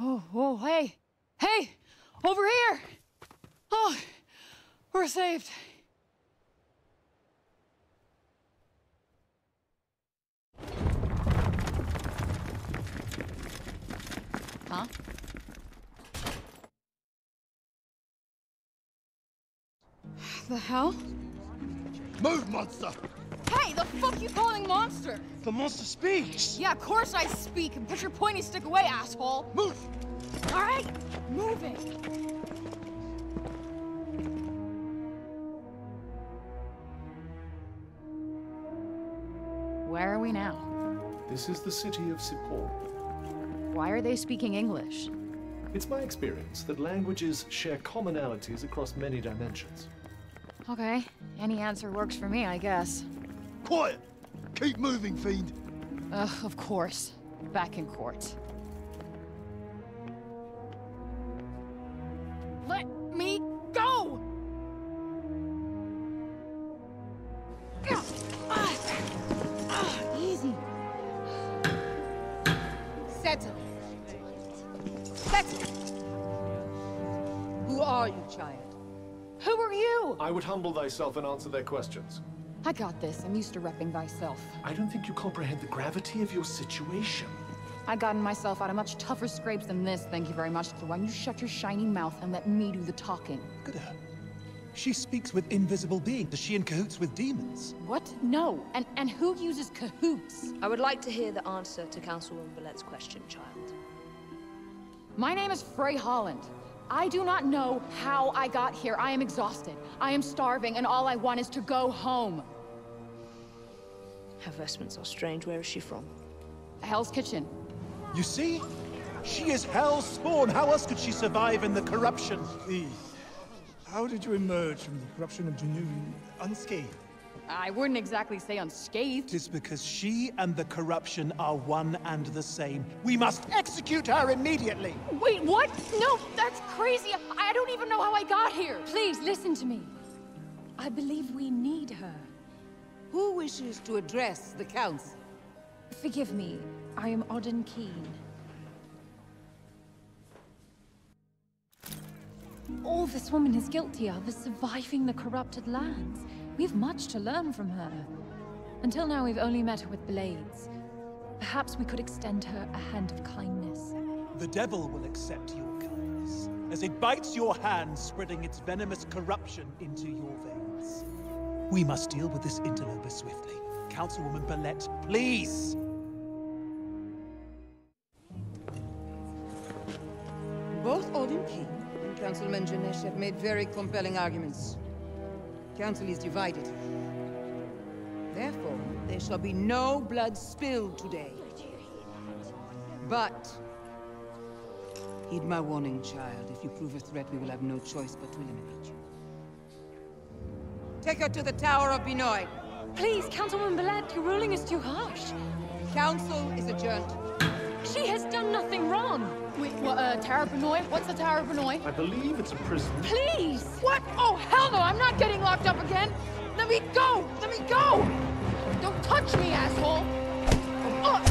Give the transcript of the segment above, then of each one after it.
Oh, hey! Hey! Over here! Oh, we're saved. Huh? The hell? Move, monster! Hey, the fuck you calling monster? The monster speaks! Yeah, of course I speak, and put your pointy stick away, asshole! Move! Alright, moving! Where are we now? This is the city of Sepul. Why are they speaking English? It's my experience that languages share commonalities across many dimensions. Okay, any answer works for me, I guess. Quiet! Keep moving, fiend! Ugh, of course. Back in court. Let me go! Easy. Settle. Settle. Who are you, child? Who are you? I would humble thyself and answer their questions. I got this. I'm used to repping thyself. I don't think you comprehend the gravity of your situation. I've gotten myself out of much tougher scrapes than this, thank you very much. So why don't you shut your shiny mouth and let me do the talking? Look at her. She speaks with invisible beings. Is she in cahoots with demons? What? No. And who uses cahoots? I would like to hear the answer to Councilwoman Bellette's question, child. My name is Frey Holland. I do not know how I got here. I am exhausted. I am starving, and all I want is to go home. Her vestments are strange. Where is she from? Hell's Kitchen. You see? She is Hell's spawn. How else could she survive in the corruption? Please. How did you emerge from the corruption of Junoon unscathed? I wouldn't exactly say unscathed. It's because she and the corruption are one and the same. We must execute her immediately! Wait, what? No, that's crazy! I don't even know how I got here! Please, listen to me. I believe we need her. Who wishes to address the council? Forgive me, I am Odin Keen. All this woman is guilty of is surviving the corrupted lands. We have much to learn from her. Until now, we've only met her with blades. Perhaps we could extend her a hand of kindness. The devil will accept your kindness, as it bites your hand, spreading its venomous corruption into your veins. We must deal with this interloper swiftly. Councilwoman Belette, please! Both Orden King and Councilman Janesh have made very compelling arguments. Council is divided. Therefore, there shall be no blood spilled today. But heed my warning, child. If you prove a threat, we will have no choice but to eliminate you. Take her to the Tower of Benoy. Please, Councilwoman Belette, your ruling is too harsh. Council is adjourned. She has done nothing wrong. Wait, what, Tower of Benoy? What's the Tower of Benoy? I believe it's a prison. Please! What? Oh, hell no! I'm not getting locked up again! Let me go! Let me go! Don't touch me, asshole! Oh.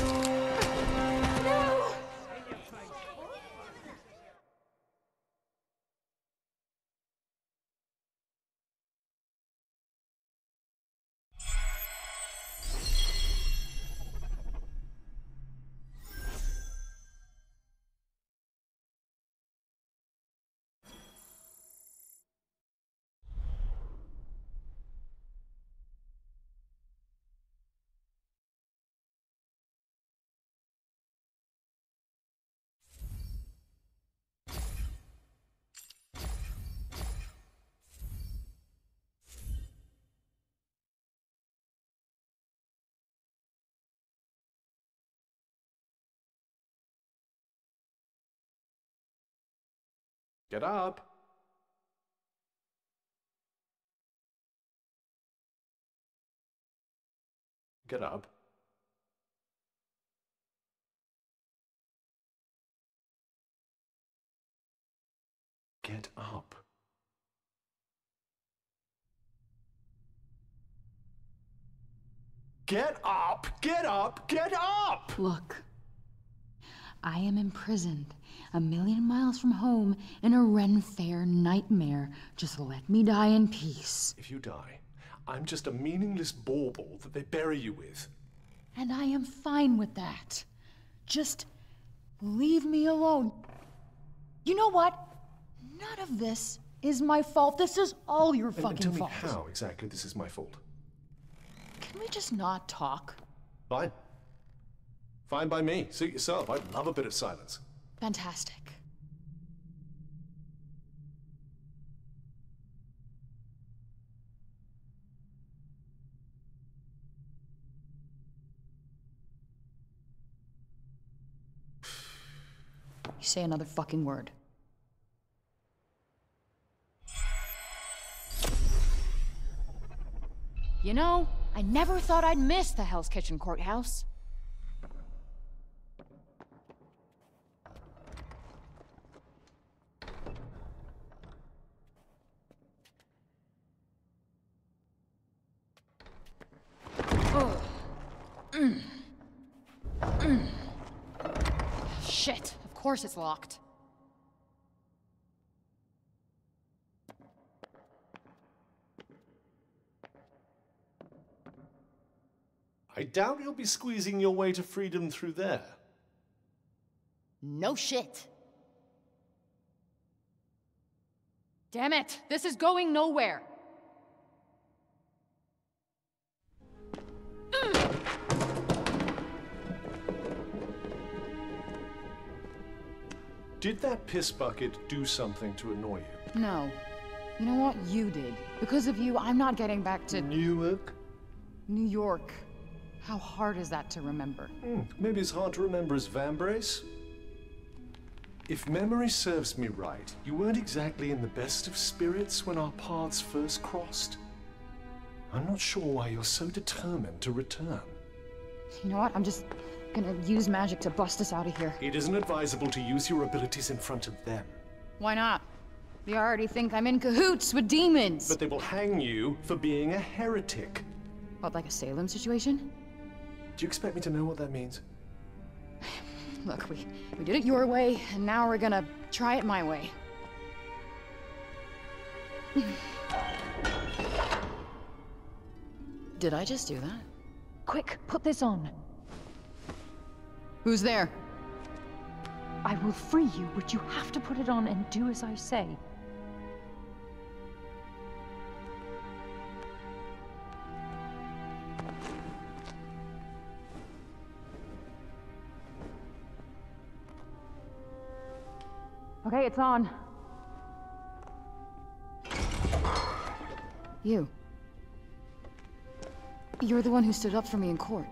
Get up! Get up. Get up. Get up! Get up! Get up! Look, I am imprisoned. a million miles from home in a Ren Fair nightmare. Just let me die in peace. If you die, I'm just a meaningless bauble that they bury you with. And I am fine with that. Just leave me alone. You know what? None of this is my fault. This is all your fucking fault. Tell me how exactly this is my fault. Can we just not talk? Fine. Fine by me. Suit yourself. I'd love a bit of silence. Fantastic. You say another fucking word. You know, I never thought I'd miss the Hell's Kitchen courthouse. Shit, of course it's locked. I doubt you'll be squeezing your way to freedom through there. No shit. Damn it, this is going nowhere. Did that piss bucket do something to annoy you? No. You know what? You did. Because of you, I'm not getting back to... Newark? New York. How hard is that to remember? Maybe it's hard to remember as Vambrace? If memory serves me right, you weren't exactly in the best of spirits when our paths first crossed. I'm not sure why you're so determined to return. You know what? I'm just gonna use magic to bust us out of here. It isn't advisable to use your abilities in front of them. Why not? They already think I'm in cahoots with demons. But they will hang you for being a heretic. What, like a Salem situation? Do you expect me to know what that means? Look, we did it your way, and now we're gonna try it my way. Did I just do that? Quick, put this on. Who's there? I will free you, but you have to put it on and do as I say. Okay, it's on. You're the one who stood up for me in court.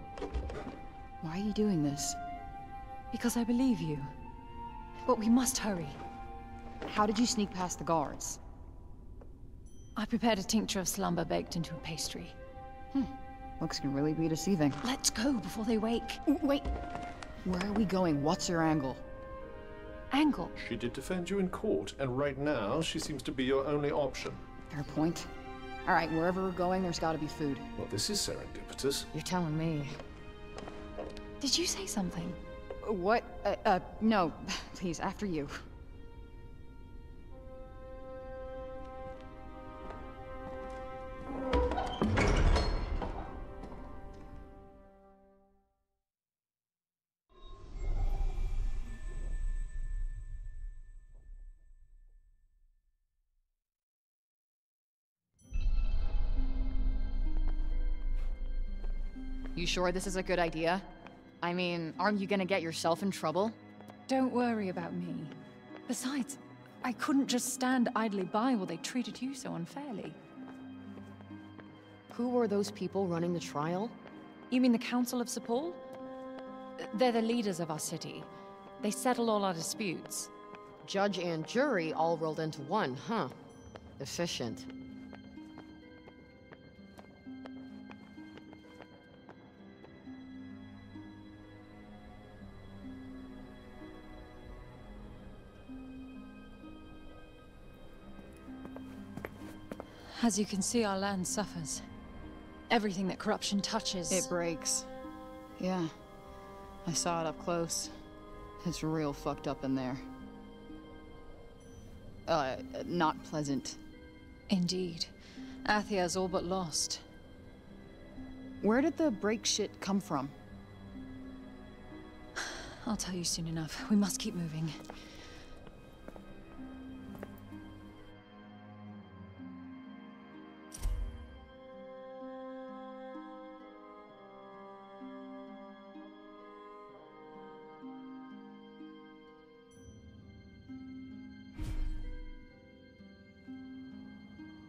Why are you doing this? Because I believe you. But we must hurry. How did you sneak past the guards? I prepared a tincture of slumber baked into a pastry. Looks can really be deceiving. Let's go before they wake. Wait. Where are we going? What's your angle? Angle. She did defend you in court, and right now she seems to be your only option. Fair point. All right, wherever we're going, there's got to be food. Well, this is serendipitous. You're telling me. Did you say something? What? No. Please, after you. You sure this is a good idea? I mean, aren't you gonna get yourself in trouble? Don't worry about me. Besides, I couldn't just stand idly by while they treated you so unfairly. Who were those people running the trial? You mean the Council of Sepul? They're the leaders of our city. They settle all our disputes. Judge and jury all rolled into one, huh? Efficient. As you can see, our land suffers. Everything that corruption touches... It breaks. Yeah. I saw it up close. It's real fucked up in there. not pleasant. Indeed. Athia's all but lost. Where did the break shit come from? I'll tell you soon enough. We must keep moving.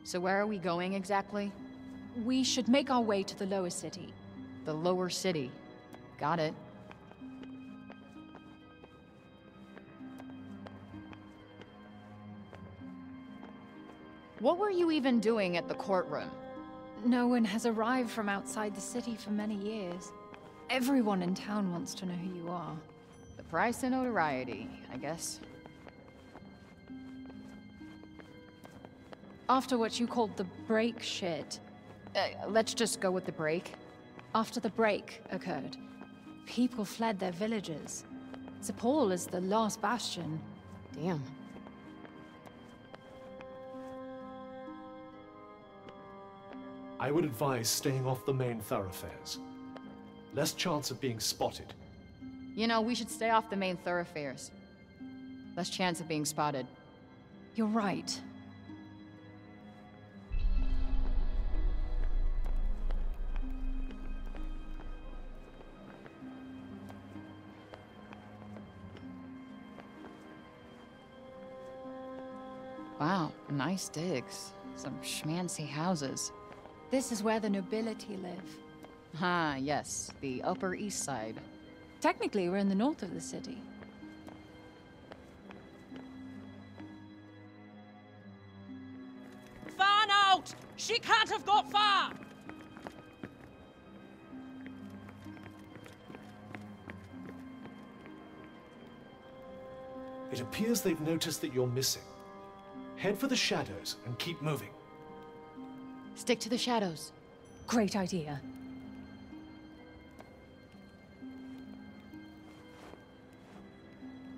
So where are we going exactly? We should make our way to the lower city. The lower city. Got it. What were you even doing at the courtroom? No one has arrived from outside the city for many years. Everyone in town wants to know who you are. The price of notoriety, I guess. After what you called the break shit... let's just go with the break. After the break occurred, people fled their villages. Sepul is the last bastion. Damn. I would advise staying off the main thoroughfares. Less chance of being spotted. You know, we should stay off the main thoroughfares. Less chance of being spotted. You're right. Wow, nice digs. Some schmancy houses. This is where the nobility live. Ah, yes. The Upper East Side. Technically, we're in the north of the city. Far out! She can't have got far! It appears they've noticed that you're missing. Head for the shadows and keep moving. Stick to the shadows. Great idea.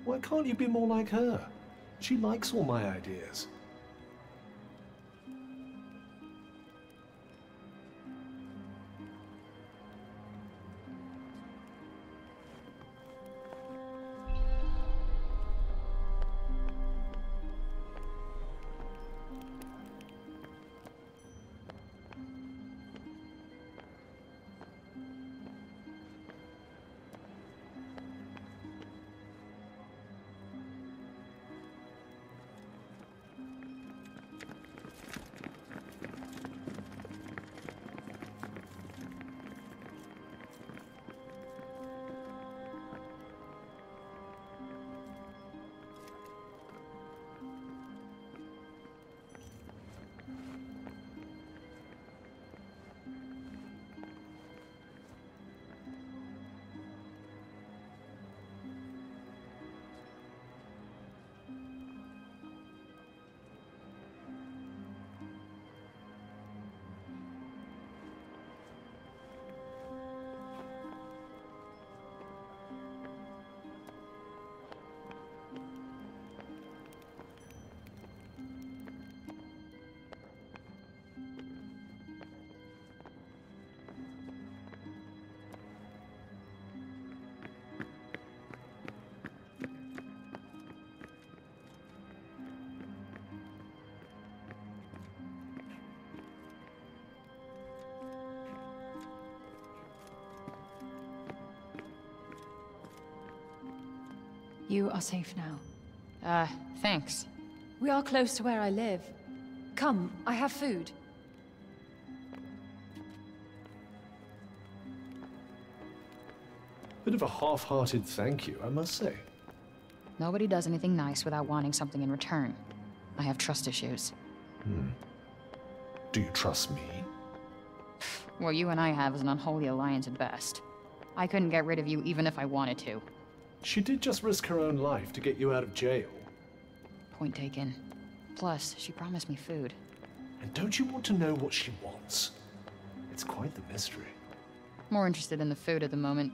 Why can't you be more like her? She likes all my ideas. You are safe now. Thanks. We are close to where I live. Come, I have food. Bit of a half-hearted thank you, I must say. Nobody does anything nice without wanting something in return. I have trust issues. Hmm. Do you trust me? Well, you and I have is an unholy alliance at best. I couldn't get rid of you even if I wanted to. She did just risk her own life to get you out of jail. Point taken. Plus, she promised me food. And don't you want to know what she wants? It's quite the mystery. More interested in the food at the moment.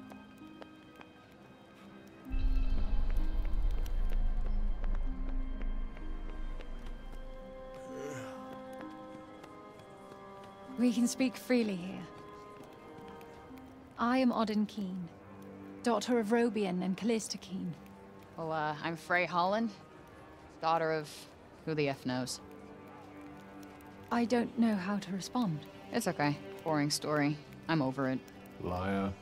We can speak freely here. I am Odin Keen, daughter of Robian and Calista Kine. Well, I'm Frey Holland, daughter of who the F knows. I don't know how to respond. It's okay. Boring story. I'm over it. Liar.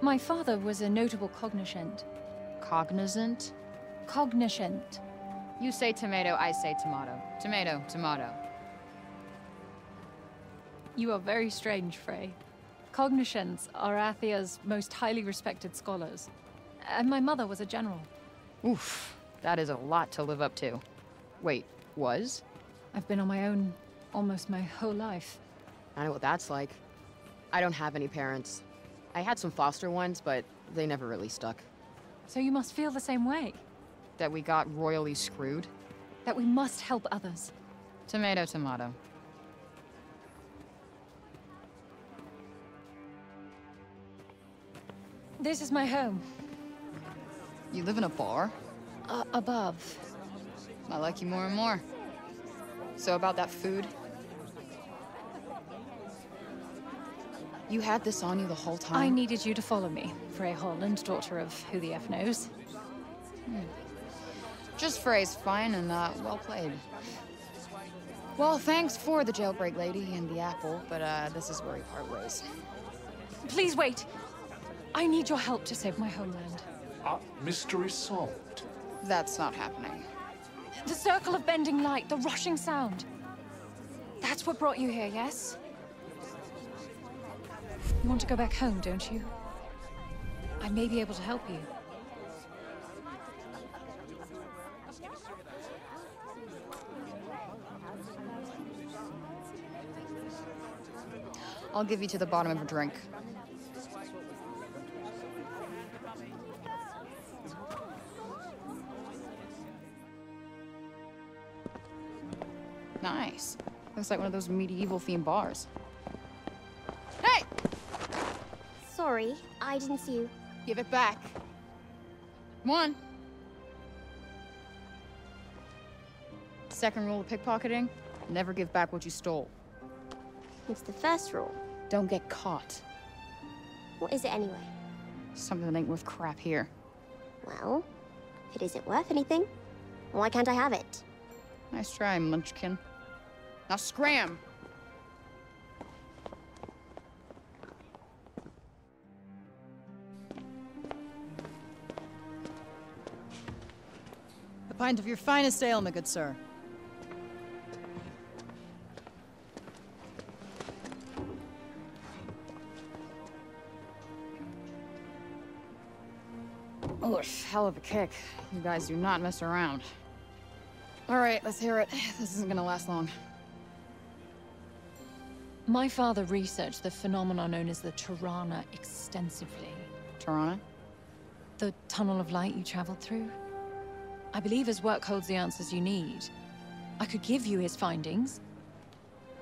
My father was a notable cognizant. Cognizant? Cognizant. You say tomato, I say tomato. Tomato, tomato. You are very strange, Frey. Cognizants are Athia's most highly respected scholars. And my mother was a general. Oof, that is a lot to live up to. Wait, was? I've been on my own almost my whole life. I know what that's like. I don't have any parents. I had some foster ones, but they never really stuck. So you must feel the same way? That we got royally screwed? That we must help others. Tomato, tomato. This is my home. You live in a bar? Above. I like you more and more. So about that food? You had this on you the whole time? I needed you to follow me, Frey Holland, daughter of who the F knows. Just Frey's fine and well played. Well, thanks for the jailbreak lady and the apple, but this is where we part ways. Please wait. I need your help to save my homeland. Mystery solved. That's not happening. The circle of bending light, the rushing sound. That's what brought you here, yes? You want to go back home, don't you? I may be able to help you. I'll give you to the bottom of a drink. Nice. Looks like one of those medieval-themed bars. Sorry, I didn't see you. Give it back. Come on. Second rule of pickpocketing, never give back what you stole. It's the first rule. Don't get caught. What is it anyway? Something that ain't worth crap here. Well, if it isn't worth anything, why can't I have it? Nice try, Munchkin. Now scram! A pint of your finest ale, my good sir. Oh, hell of a kick. You guys do not mess around. All right, let's hear it. This isn't gonna last long. My father researched the phenomenon known as the Tirana extensively. Tirana? The tunnel of light you traveled through? I believe his work holds the answers you need. I could give you his findings,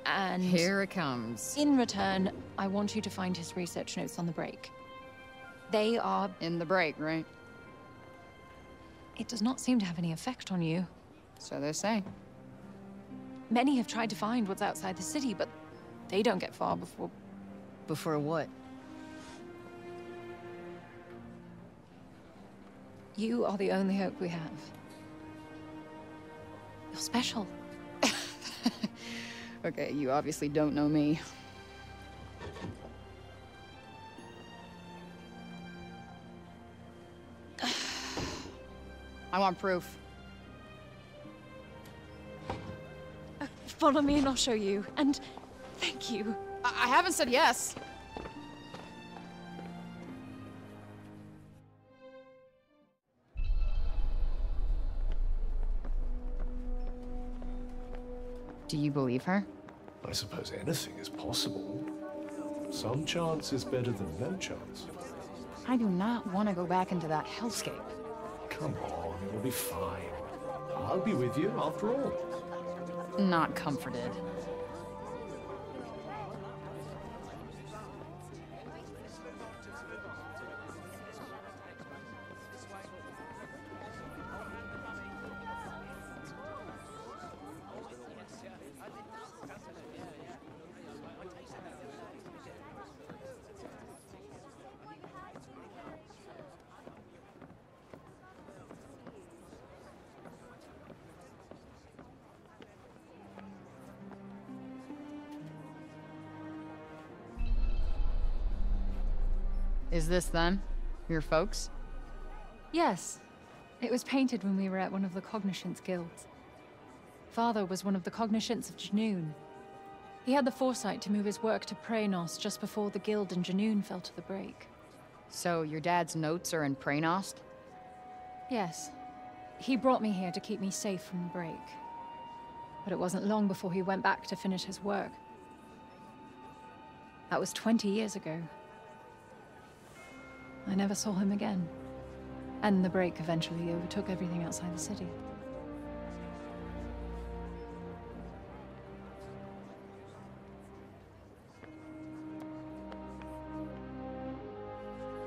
and... Here it comes. In return, I want you to find his research notes on the break. They are... In the break, right? It does not seem to have any effect on you. So they say. Many have tried to find what's outside the city, but they don't get far before... Before what? You are the only hope we have. You're special. Okay, you obviously don't know me. I want proof. Follow me and I'll show you. And thank you. I haven't said yes. Do you believe her? I suppose anything is possible. Some chance is better than no chance. I do not want to go back into that hellscape. Come on, you'll be fine. I'll be with you after all. Not comforted. Is this them? Your folks? Yes. It was painted when we were at one of the Cognizance guilds. Father was one of the Cognizance of Junoon. He had the foresight to move his work to Praenost just before the guild in Junoon fell to the break. So your dad's notes are in Praenost? Yes. He brought me here to keep me safe from the break. But it wasn't long before he went back to finish his work. That was 20 years ago. I never saw him again. And the break eventually overtook everything outside the city.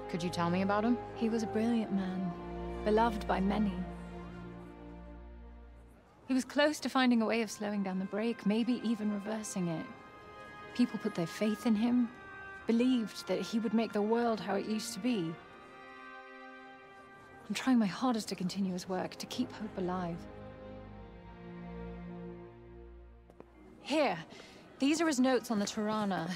Could you tell me about him? He was a brilliant man, beloved by many. He was close to finding a way of slowing down the break, maybe even reversing it. People put their faith in him, believed that he would make the world how it used to be. I'm trying my hardest to continue his work, to keep hope alive. Here, these are his notes on the Tirana.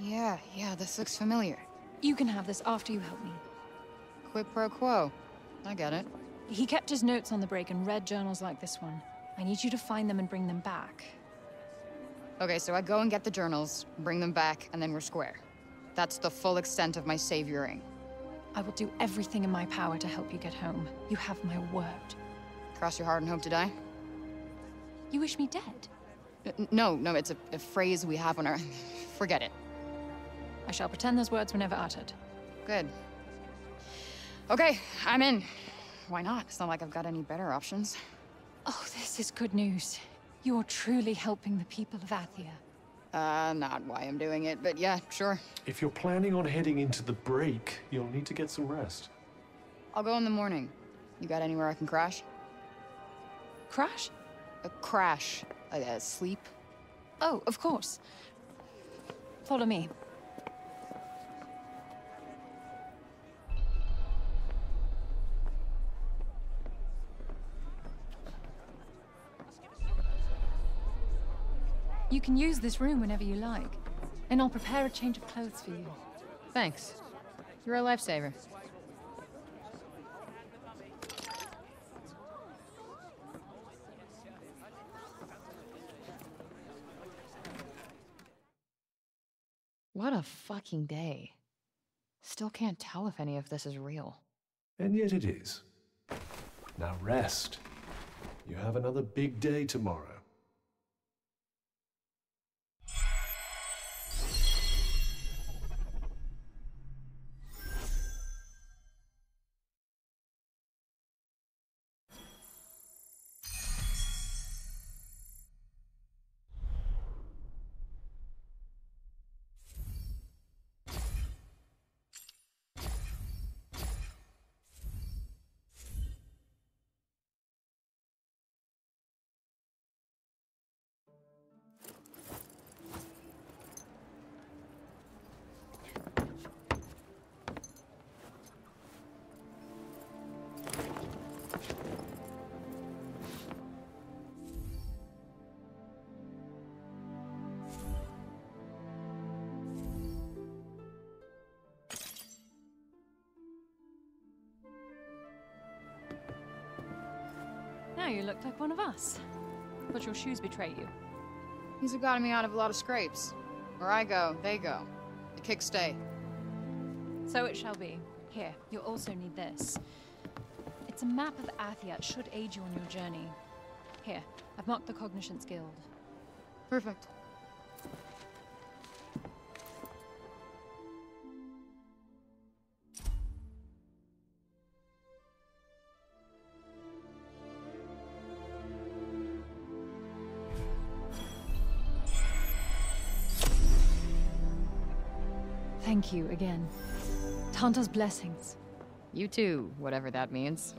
Yeah, this looks familiar. You can have this after you help me. Quid pro quo. I get it. He kept his notes on the break and read journals like this one. I need you to find them and bring them back. Okay, so I go and get the journals, bring them back, and then we're square. That's the full extent of my savioring. I will do everything in my power to help you get home. You have my word. Cross your heart and hope to die? You wish me dead? No, it's a phrase we have on our... Forget it. I shall pretend those words were never uttered. Good. Okay, I'm in. Why not? It's not like I've got any better options. Oh, this is good news. You're truly helping the people of Athia. Not why I'm doing it, but yeah, sure. If you're planning on heading into the break, you'll need to get some rest. I'll go in the morning. You got anywhere I can crash? Crash? A crash. Sleep. Oh, of course. Follow me. You can use this room whenever you like, and I'll prepare a change of clothes for you. Thanks. You're a lifesaver. What a fucking day. Still can't tell if any of this is real. And yet it is. Now rest. You have another big day tomorrow. You looked like one of us, but your shoes betray you. These have gotten me out of a lot of scrapes. Where I go, they go. The kicks stay. So it shall be. Here, you'll also need this. It's a map of Athia. It should aid you on your journey. Here, I've marked the Cognizance Guild. Perfect. Thank you again. Tanta's blessings. You too, whatever that means.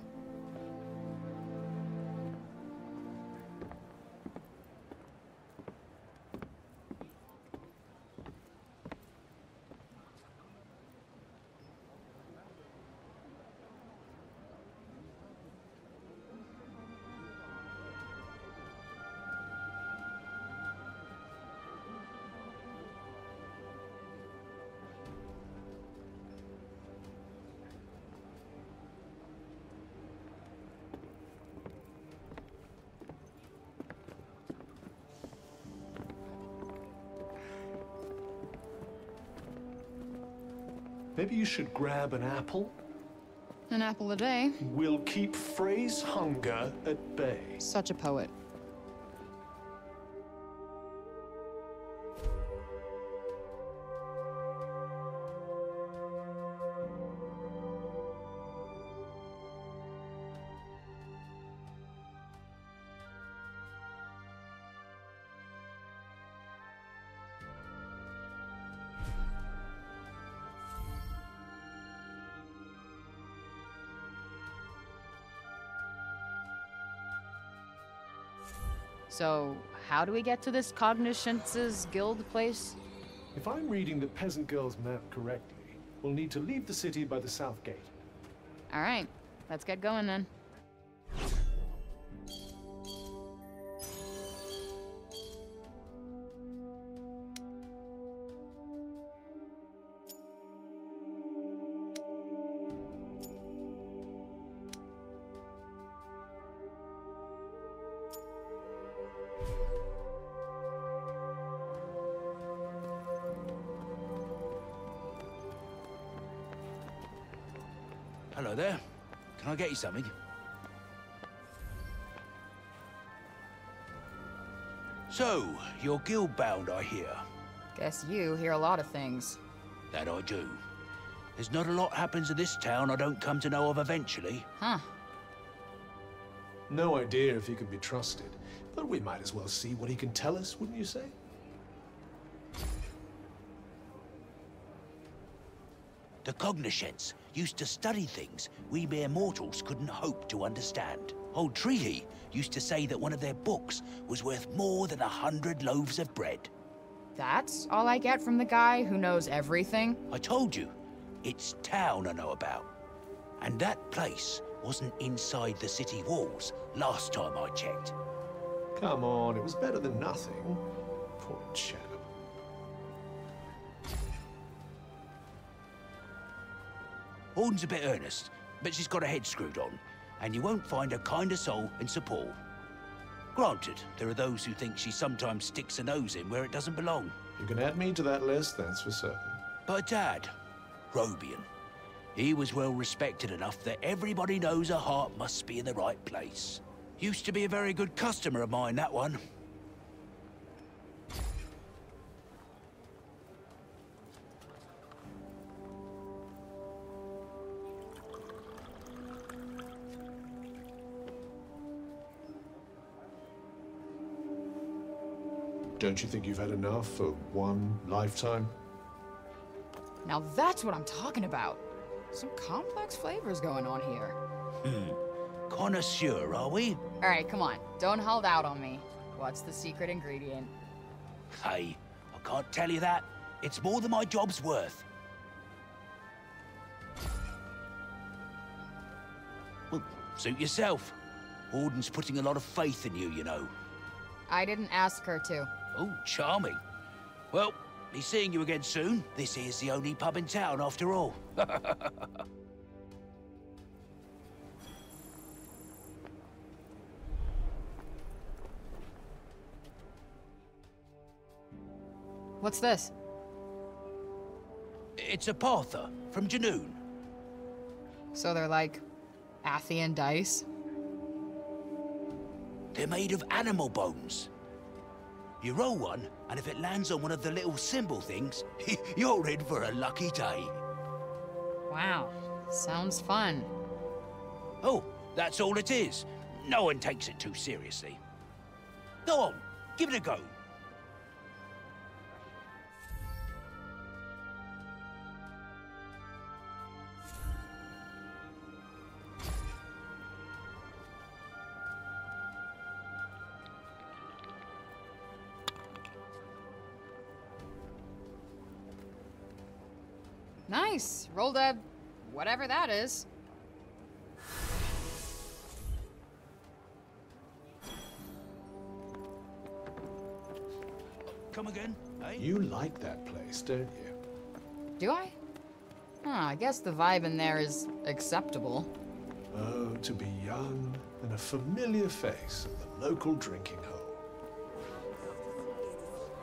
Maybe you should grab an apple. An apple a day. We'll keep Frey's hunger at bay. Such a poet. So, how do we get to this Cognizance's guild place? If I'm reading the peasant girl's map correctly, we'll need to leave the city by the south gate. All right, let's get going then. Hello there. Can I get you something? So, you're guild-bound, I hear. Guess you hear a lot of things. That I do. There's not a lot happens in this town I don't come to know of eventually. Huh. No idea if he can be trusted, but we might as well see what he can tell us, wouldn't you say? The Cognizance used to study things we mere mortals couldn't hope to understand. Old Trehe used to say that one of their books was worth more than 100 loaves of bread. That's all I get from the guy who knows everything? I told you, it's town I know about. And that place wasn't inside the city walls last time I checked. Come on, it was better than nothing. Poor chap. Orden's a bit earnest, but she's got her head screwed on, and you won't find a kinder soul in Sepul. Granted, there are those who think she sometimes sticks her nose in where it doesn't belong. You can add me to that list, that's for certain. But Dad, Robian, he was well respected enough that everybody knows her heart must be in the right place. Used to be a very good customer of mine, that one. Don't you think you've had enough for one lifetime? Now that's what I'm talking about. Some complex flavors going on here. Connoisseur, are we? All right, come on. Don't hold out on me. What's the secret ingredient? Hey, I can't tell you that. It's more than my job's worth. Well, suit yourself. Orden's putting a lot of faith in you, you know. I didn't ask her to. Oh, charming. Well, be seeing you again soon. This is the only pub in town, after all. What's this? It's a Partha from Junoon. So they're like Athian dice? They're made of animal bones. You roll one, and if it lands on one of the little symbol things, you're in for a lucky day. Wow, sounds fun. Oh, that's all it is. No one takes it too seriously. Go on, give it a go. Nice! Rolled a... whatever that is. Come again, eh? You like that place, don't you? Do I? I guess the vibe in there is acceptable. Oh, to be young and a familiar face at the local drinking hole.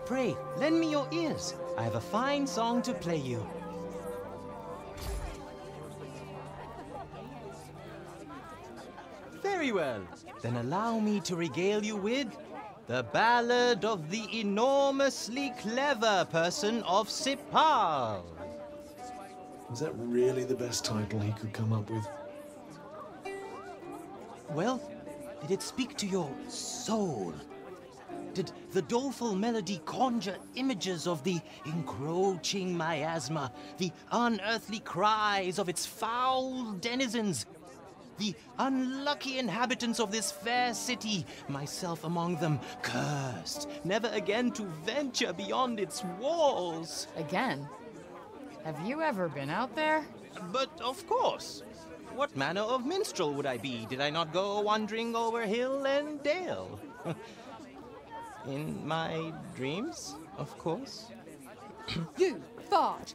Pray, lend me your ears. I have a fine song to play you. Very well. Then allow me to regale you with the ballad of the enormously clever person of Cipal. Was that really the best title he could come up with? Well, did it speak to your soul? Did the doleful melody conjure images of the encroaching miasma, the unearthly cries of its foul denizens, the unlucky inhabitants of this fair city, myself among them, cursed, never again to venture beyond its walls? Again? Have you ever been out there? But of course. What manner of minstrel would I be, did I not go wandering over hill and dale? In my dreams, of course. You fart!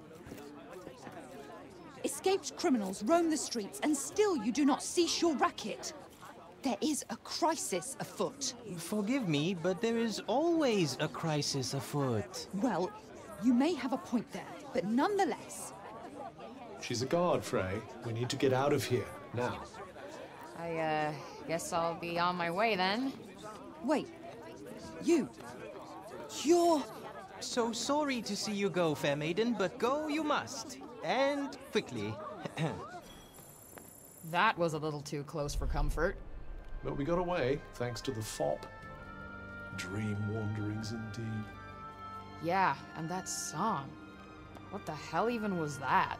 Escaped criminals roam the streets, and still you do not cease your racket. There is a crisis afoot. Forgive me, but there is always a crisis afoot. Well, you may have a point there, but nonetheless... She's a guard, Frey. We need to get out of here, now. I guess I'll be on my way, then. Wait. You're... So sorry to see you go, fair maiden, but go you must. And quickly. That was a little too close for comfort. But we got away, thanks to the fop. Dream wanderings indeed. Yeah, and that song. What the hell even was that?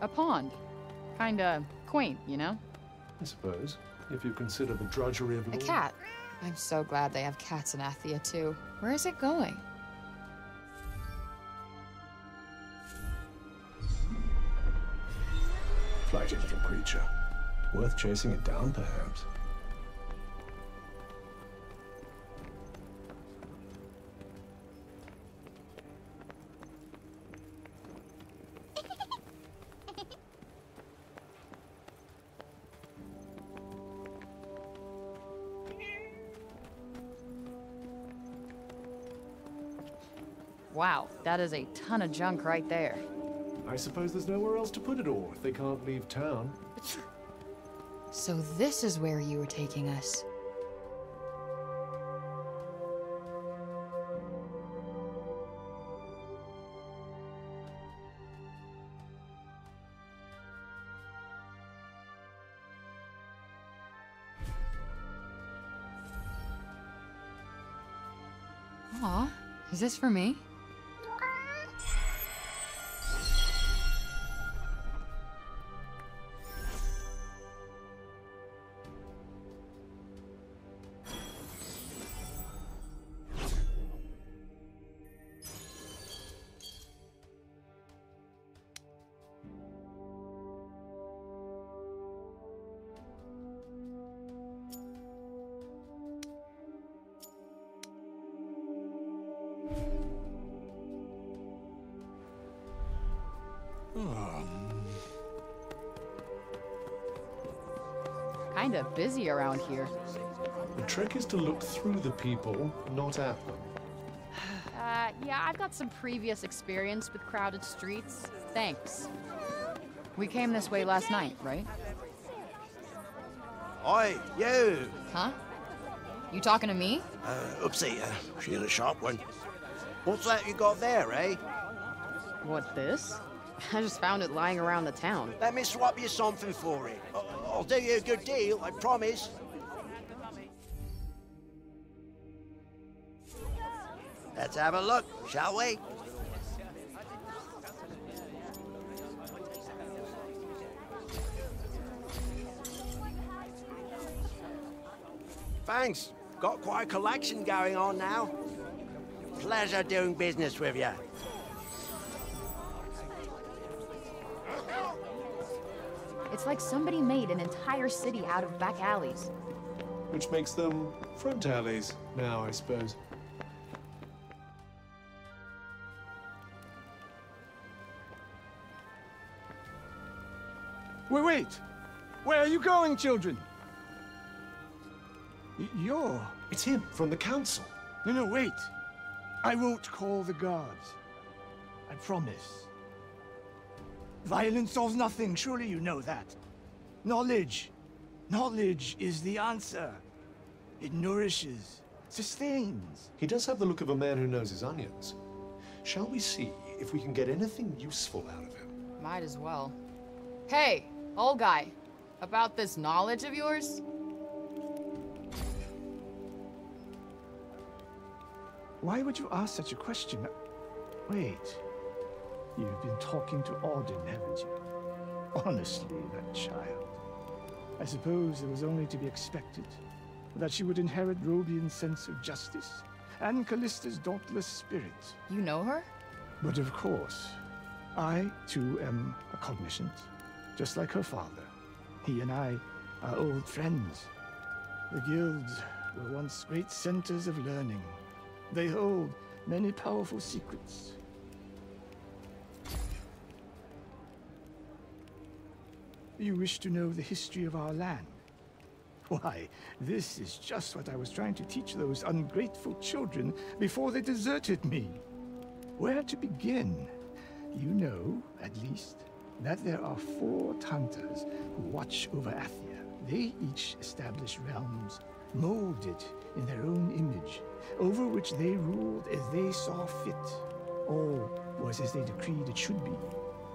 A pond. Kinda quaint, you know? I suppose, if you consider the drudgery of it all. A cat. I'm so glad they have cats in Athia, too. Where is it going? Flighty little creature. Worth chasing it down, perhaps. Wow, that is a ton of junk right there. I suppose there's nowhere else to put it all if they can't leave town. So this is where you were taking us. Aw, is this for me? Kinda busy around here. The trick is to look through the people, not at them. Yeah, I've got some previous experience with crowded streets. Thanks. We came this way last night, right? Oi, you! Huh? You talking to me? Oopsie, she's a sharp one. What's that you got there, eh? What, this? I just found it lying around the town. Let me swap you something for it. I'll do you a good deal, I promise. Let's have a look, shall we? Thanks. Got quite a collection going on now. pleasure doing business with you. It's like somebody made an entire city out of back alleys. Which makes them front alleys now, I suppose. Wait! Where are you going, children? You're... It's him, from the council. No, wait. I won't call the guards. I promise. Violence solves nothing, surely you know that. Knowledge. Knowledge is the answer. It nourishes, sustains. He does have the look of a man who knows his onions. Shall we see if we can get anything useful out of him? Might as well. Hey, old guy, about this knowledge of yours? Why would you ask such a question? Wait. You've been talking to Orden, haven't you? Honestly, that child. I suppose it was only to be expected that she would inherit Robian's sense of justice and Callista's dauntless spirit. You know her? But of course. I, too, am a Cognizant, just like her father. He and I are old friends. The guilds were once great centers of learning. They hold many powerful secrets. You wish to know the history of our land? Why, this is just what I was trying to teach those ungrateful children before they deserted me. Where to begin? You know, at least, that there are 4 Tantas who watch over Athia. They each establish realms, molded in their own image, over which they ruled as they saw fit. All was as they decreed it should be.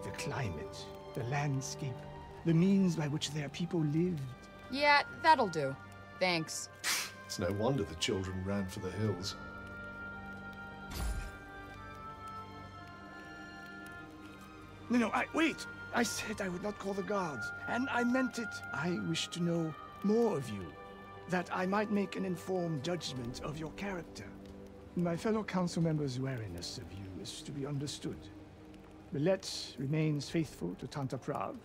The climate, the landscape, the means by which their people lived. Yeah, that'll do. Thanks. It's no wonder the children ran for the hills. No, wait! I said I would not call the guards, and I meant it. I wish to know more of you, that I might make an informed judgment of your character. My fellow council members' wariness of you is to be understood. Belette remains faithful to Tanta Prav,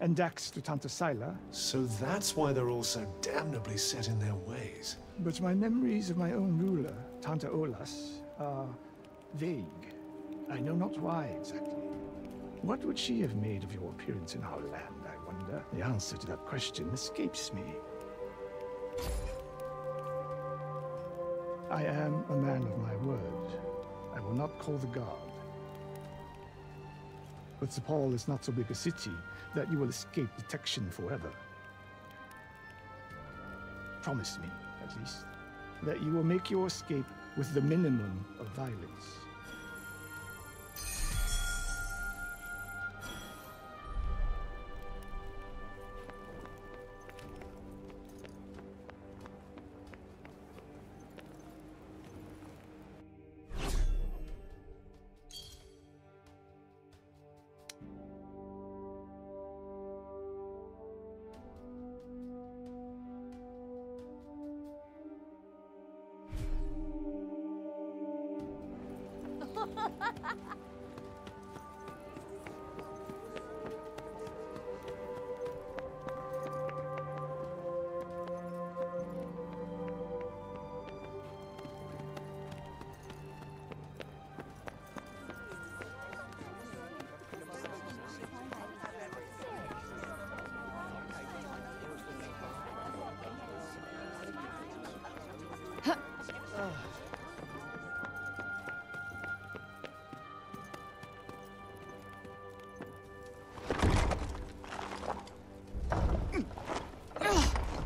and Dax to Tanta Sila. So that's why they're all so damnably set in their ways. But my memories of my own ruler, Tanta Olas, are vague. I know not why exactly. What would she have made of your appearance in our land, I wonder? The answer to that question escapes me. I am a man of my word. I will not call the guard. But Cipal is not so big a city that you will escape detection forever. Promise me, at least, that you will make your escape with the minimum of violence.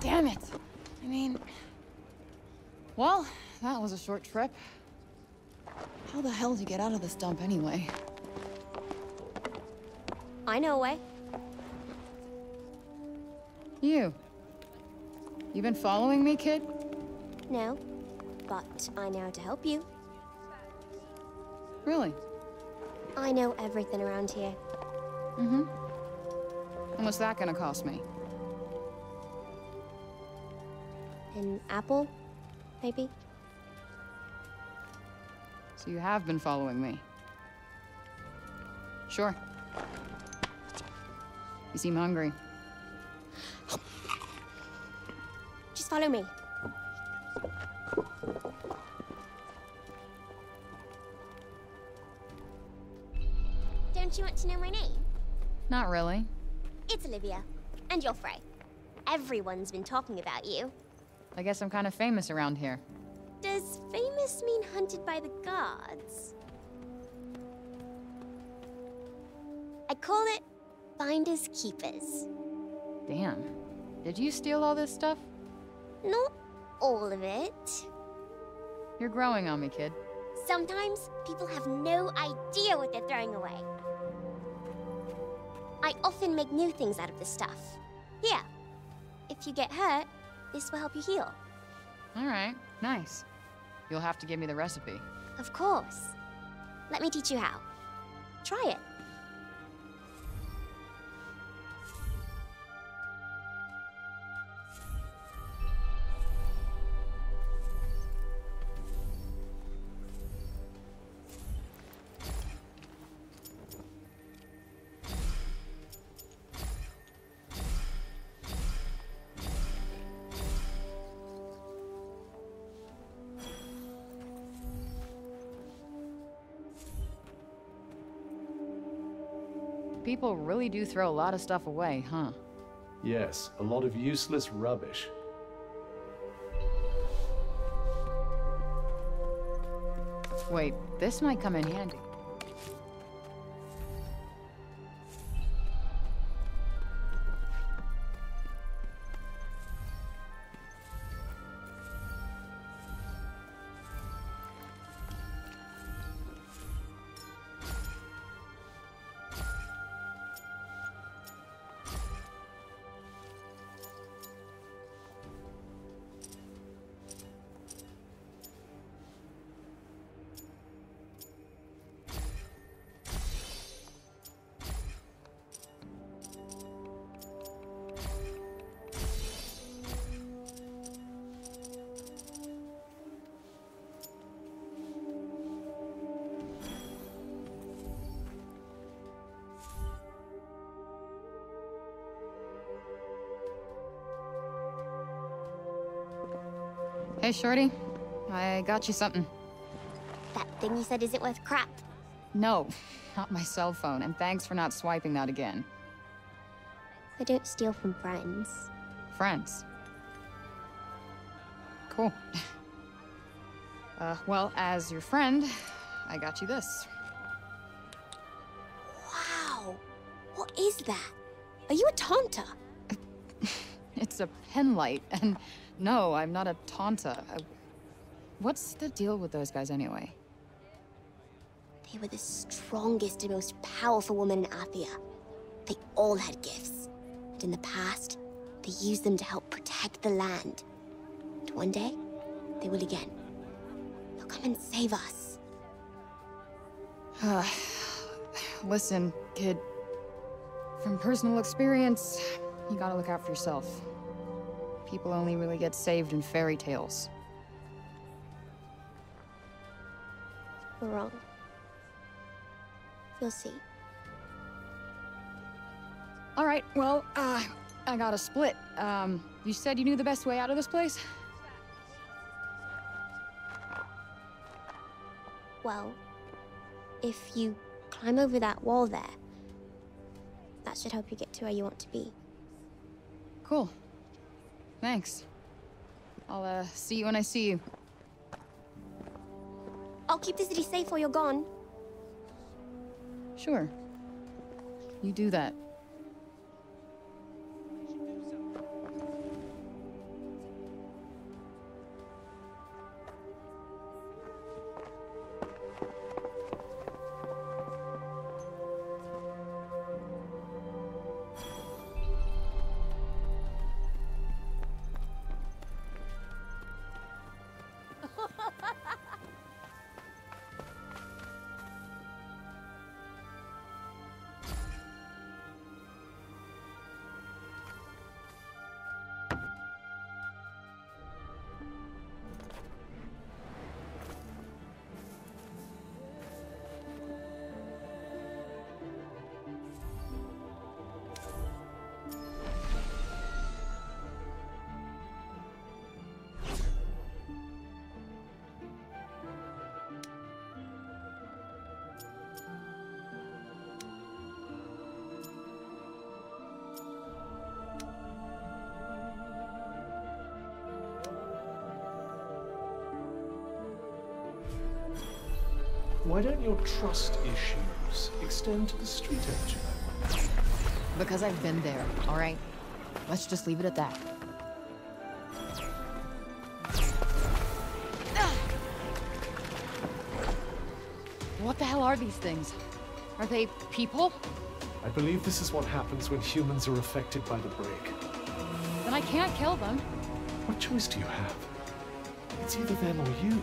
Damn it. I mean... Well, that was a short trip. How the hell did you get out of this dump anyway? I know a way. You been following me, kid? No, but I know how to help you. Really? I know everything around here. Mm-hmm. And what's that gonna cost me? An apple, maybe? So you have been following me. Sure. You seem hungry. Just follow me. Don't you want to know my name? Not really. It's Olivia. And you're Frey. Everyone's been talking about you. I guess I'm kind of famous around here. Does famous mean hunted by the gods? I call it finders keepers. Damn. Did you steal all this stuff? Not all of it. You're growing on me, kid. Sometimes people have no idea what they're throwing away. I often make new things out of this stuff. Here. If you get hurt, this will help you heal. All right. Nice. You'll have to give me the recipe. Of course. Let me teach you how. Try it. People really do throw a lot of stuff away, huh? Yes, a lot of useless rubbish. Wait, this might come in handy. Hey, Shorty. I got you something. That thing you said isn't worth crap. No, not my cell phone, and thanks for not swiping that again. I don't steal from friends. Friends? Cool. Well, as your friend, I got you this. Wow! What is that? Are you a Tanta? It's a pen light, and... No, I'm not a Tanta. What's the deal with those guys, anyway? They were the strongest and most powerful women in Athia. They all had gifts. And in the past, they used them to help protect the land. And one day, they will again. They'll come and save us. Listen, kid. From personal experience, you gotta look out for yourself. People only really get saved in fairy tales. We're wrong. You'll see. All right, well, I got a split. You said you knew the best way out of this place? Well, if you climb over that wall there, that should help you get to where you want to be. Cool. Thanks. I'll, see you when I see you. I'll keep the city safe while you're gone. Sure. You do that. Why don't your trust issues extend to the street urchin, I wonder? Because I've been there, all right? Let's just leave it at that. What the hell are these things? Are they people? I believe this is what happens when humans are affected by the break. Then I can't kill them. What choice do you have? It's either them or you.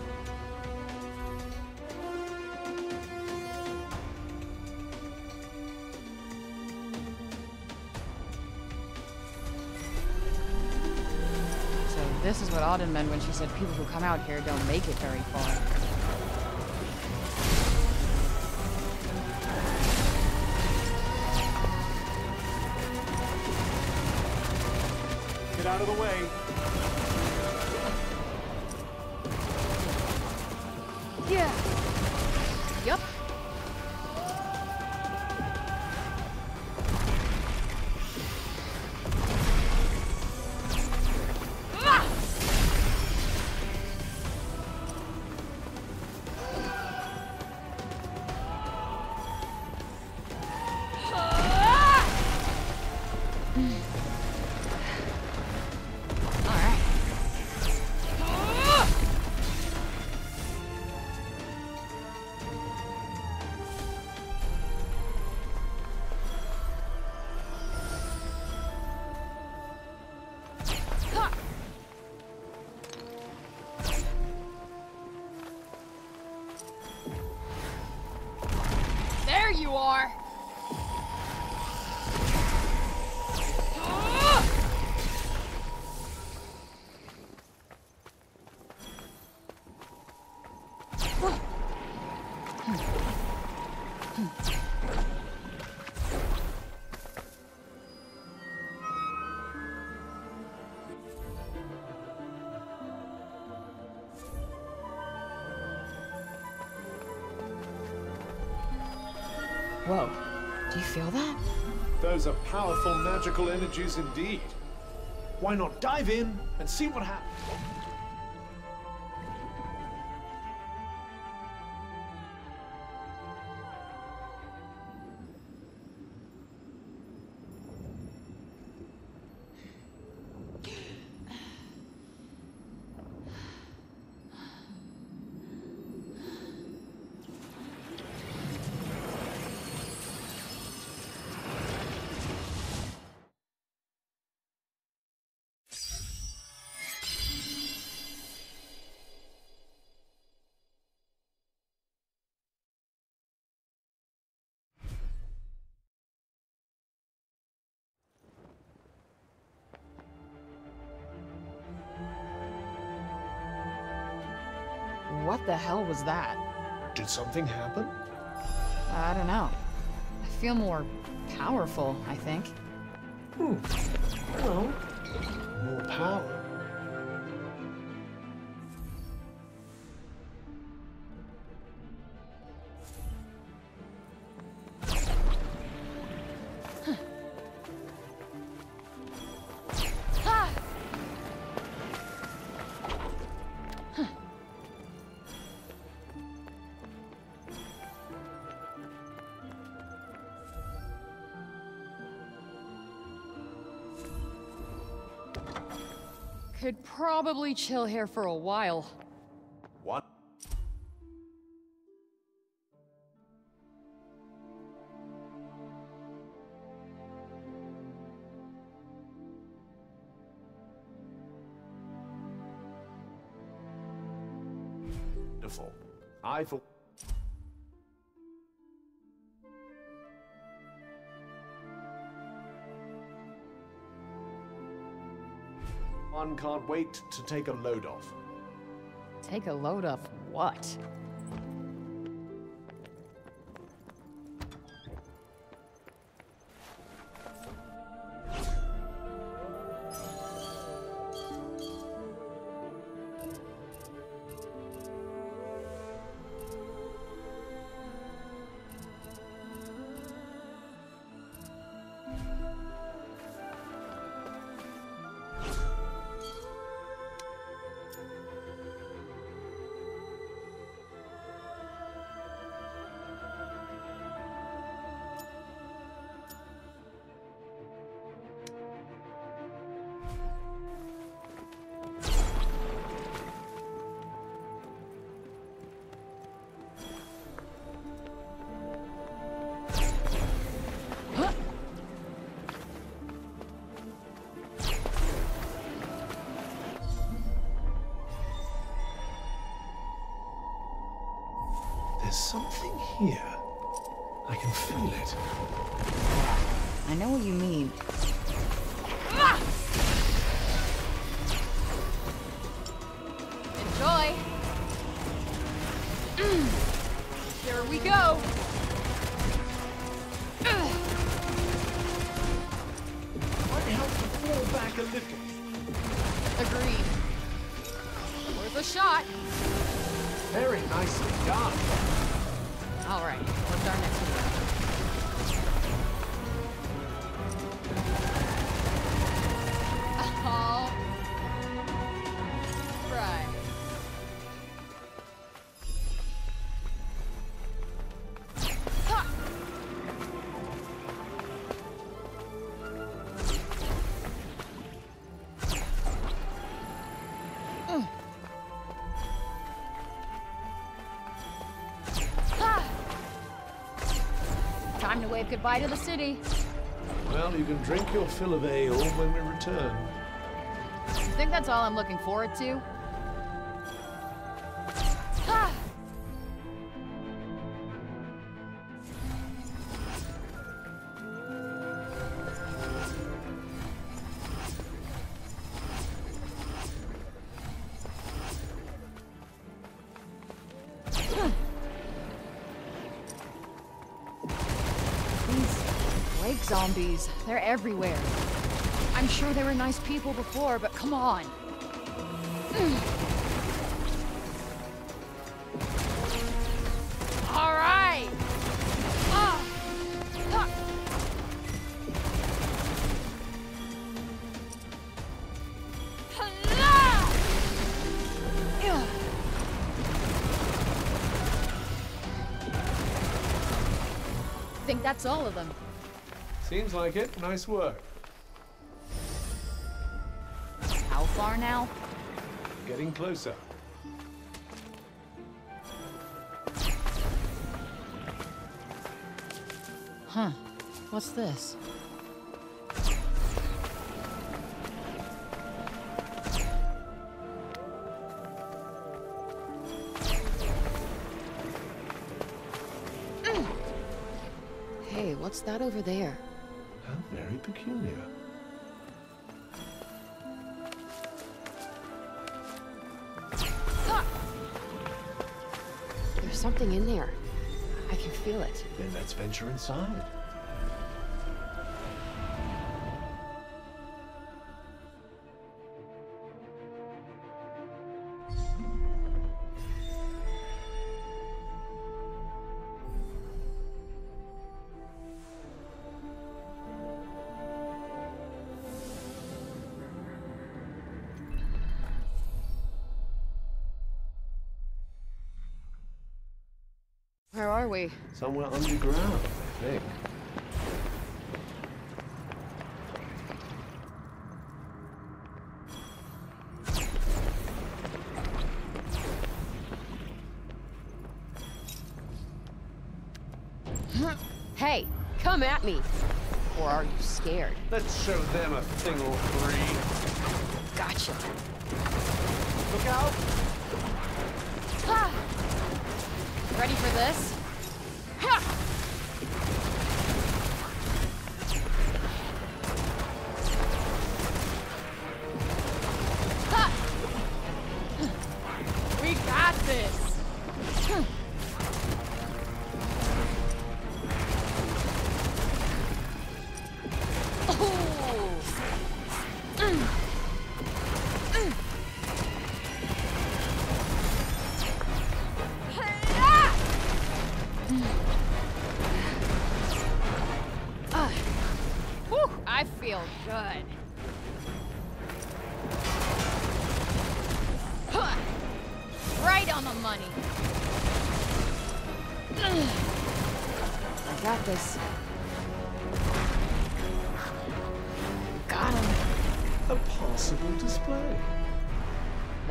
So this is what Auden meant when she said people who come out here don't make it very far. Out of the way. Yeah. Yep. Ah! Whoa. Do you feel that? Those are powerful magical energies indeed. Why not dive in and see what happens? What the hell was that? Did something happen? I don't know. I feel more powerful, I think. Hmm. Well, more power. Could probably chill here for a while. What? Wonderful. I thought. One can't wait to take a load off. Take a load off what? There's something here. I can feel it. I know what you mean. Enjoy! Here we go! Might help to fall back a little. Agreed. Worth a shot. Very nicely done. Alright, what's our next one? Goodbye to the city. Well, you can drink your fill of ale when we return. You think that's all I'm looking forward to? Zombies. They're everywhere. I'm sure they were nice people before, but come on. All right! I think that's all of them. Seems like it. Nice work. How far now? Getting closer. Huh. What's this? Hey, what's that over there? Very peculiar. There's something in there. I can feel it. Then let's venture inside. Somewhere underground, I think. Hey, come at me! Or are you scared? Let's show them a thing or three. Gotcha. Look out! Ah. Ready for this?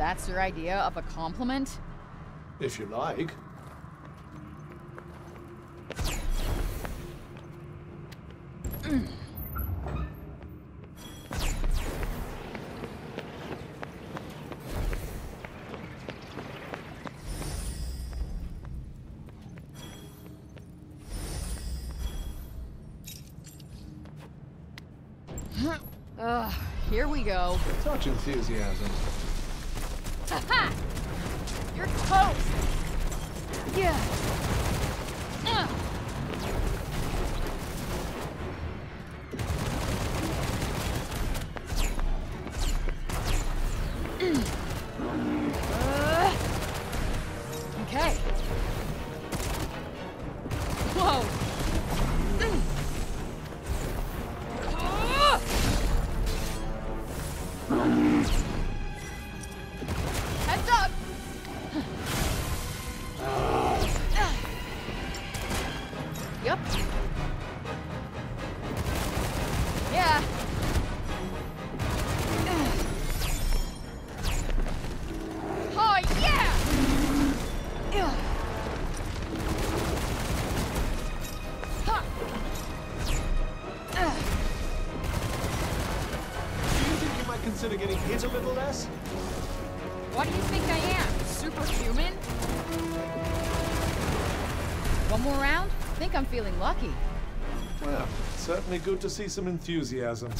That's your idea of a compliment? If you like. Here we go. Such enthusiasm. Ha-ha! You're toast! Yeah! Okay. Whoa! It's a little less. What do you think I am? Superhuman? One more round? I think I'm feeling lucky. Well, certainly good to see some enthusiasm.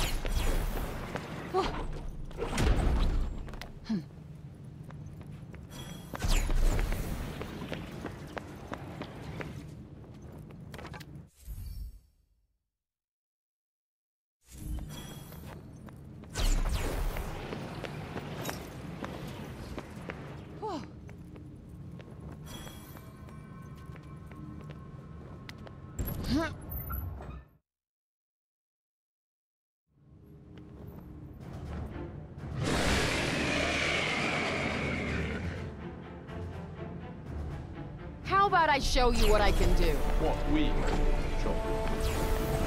I show you what I can do. What we can do, sure.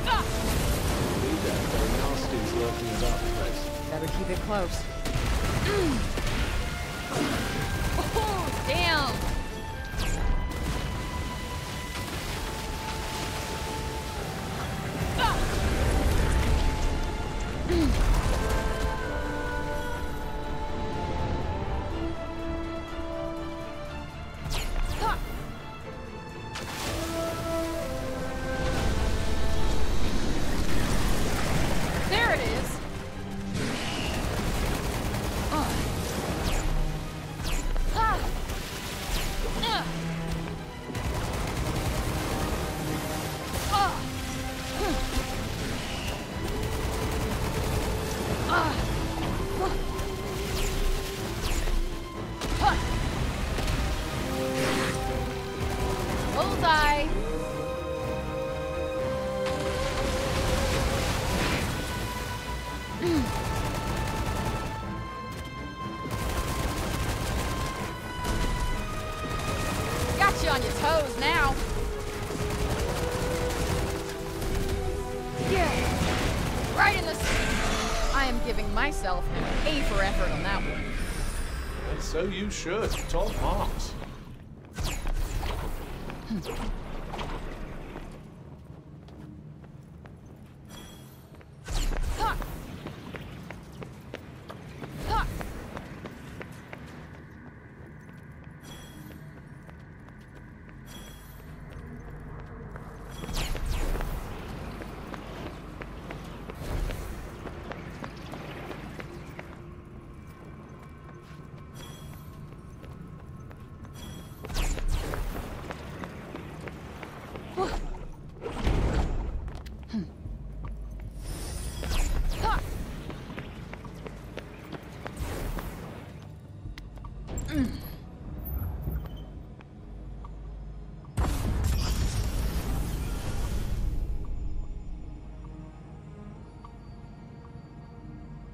There are nasties lurking in that place. Better keep it close. Oh, damn! So you should, Tom Marks.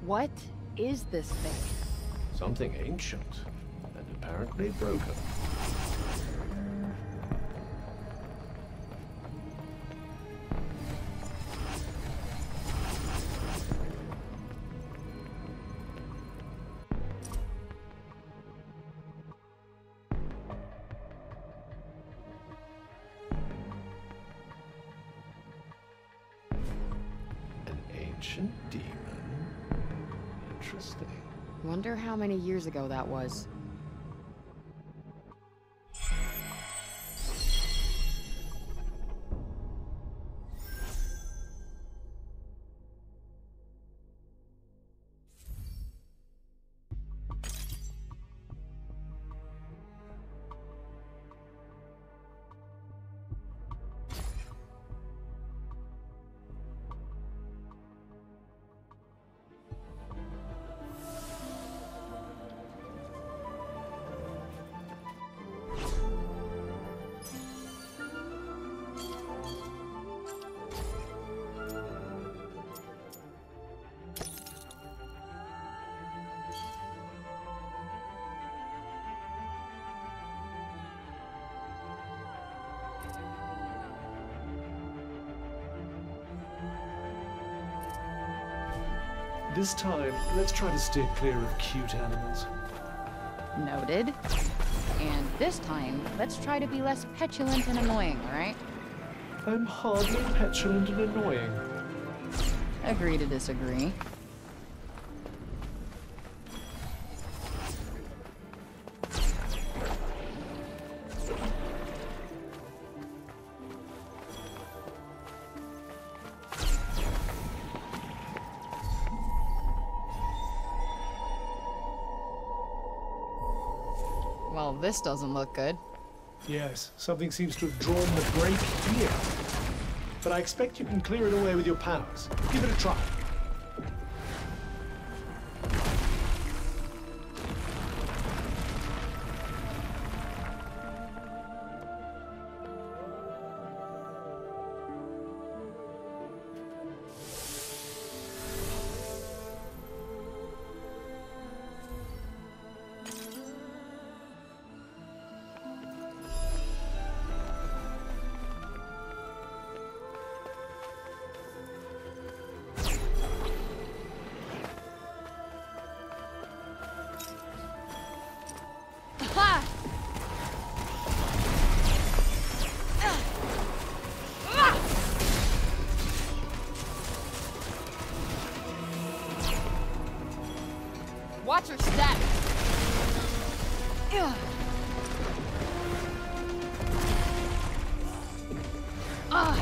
What is this thing? Something ancient and apparently broken. How many years ago that was? This time, let's try to stay clear of cute animals. Noted. And this time, let's try to be less petulant and annoying, right? I'm hardly petulant and annoying. Agree to disagree. Well, this doesn't look good. Yes, something seems to have drawn the break here. But I expect you can clear it away with your powers. Give it a try. Watch your step. I'd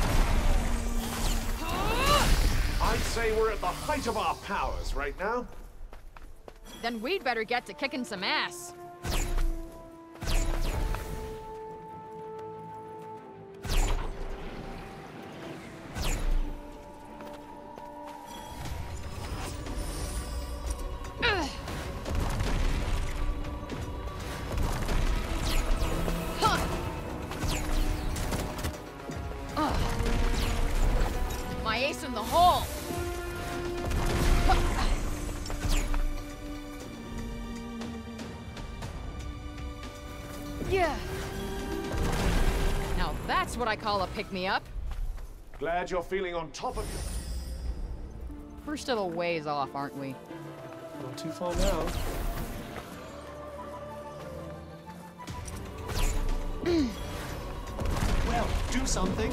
say we're at the height of our powers right now. Then we'd better get to kicking some ass. I call a pick-me-up. Glad you're feeling on top of it. We're still a ways off, aren't we? Not too far now. Well, do something.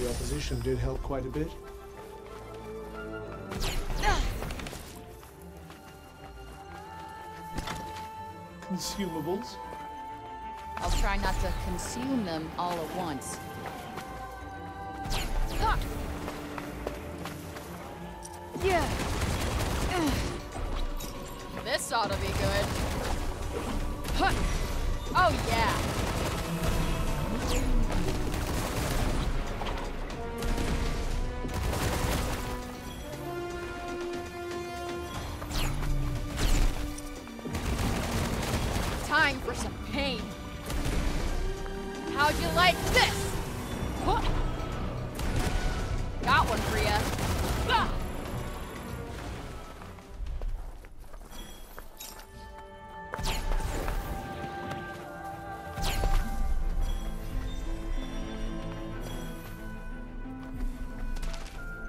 The opposition did help quite a bit. Consumables? I'll try not to consume them all at once. Yeah. This ought to be good. Oh yeah.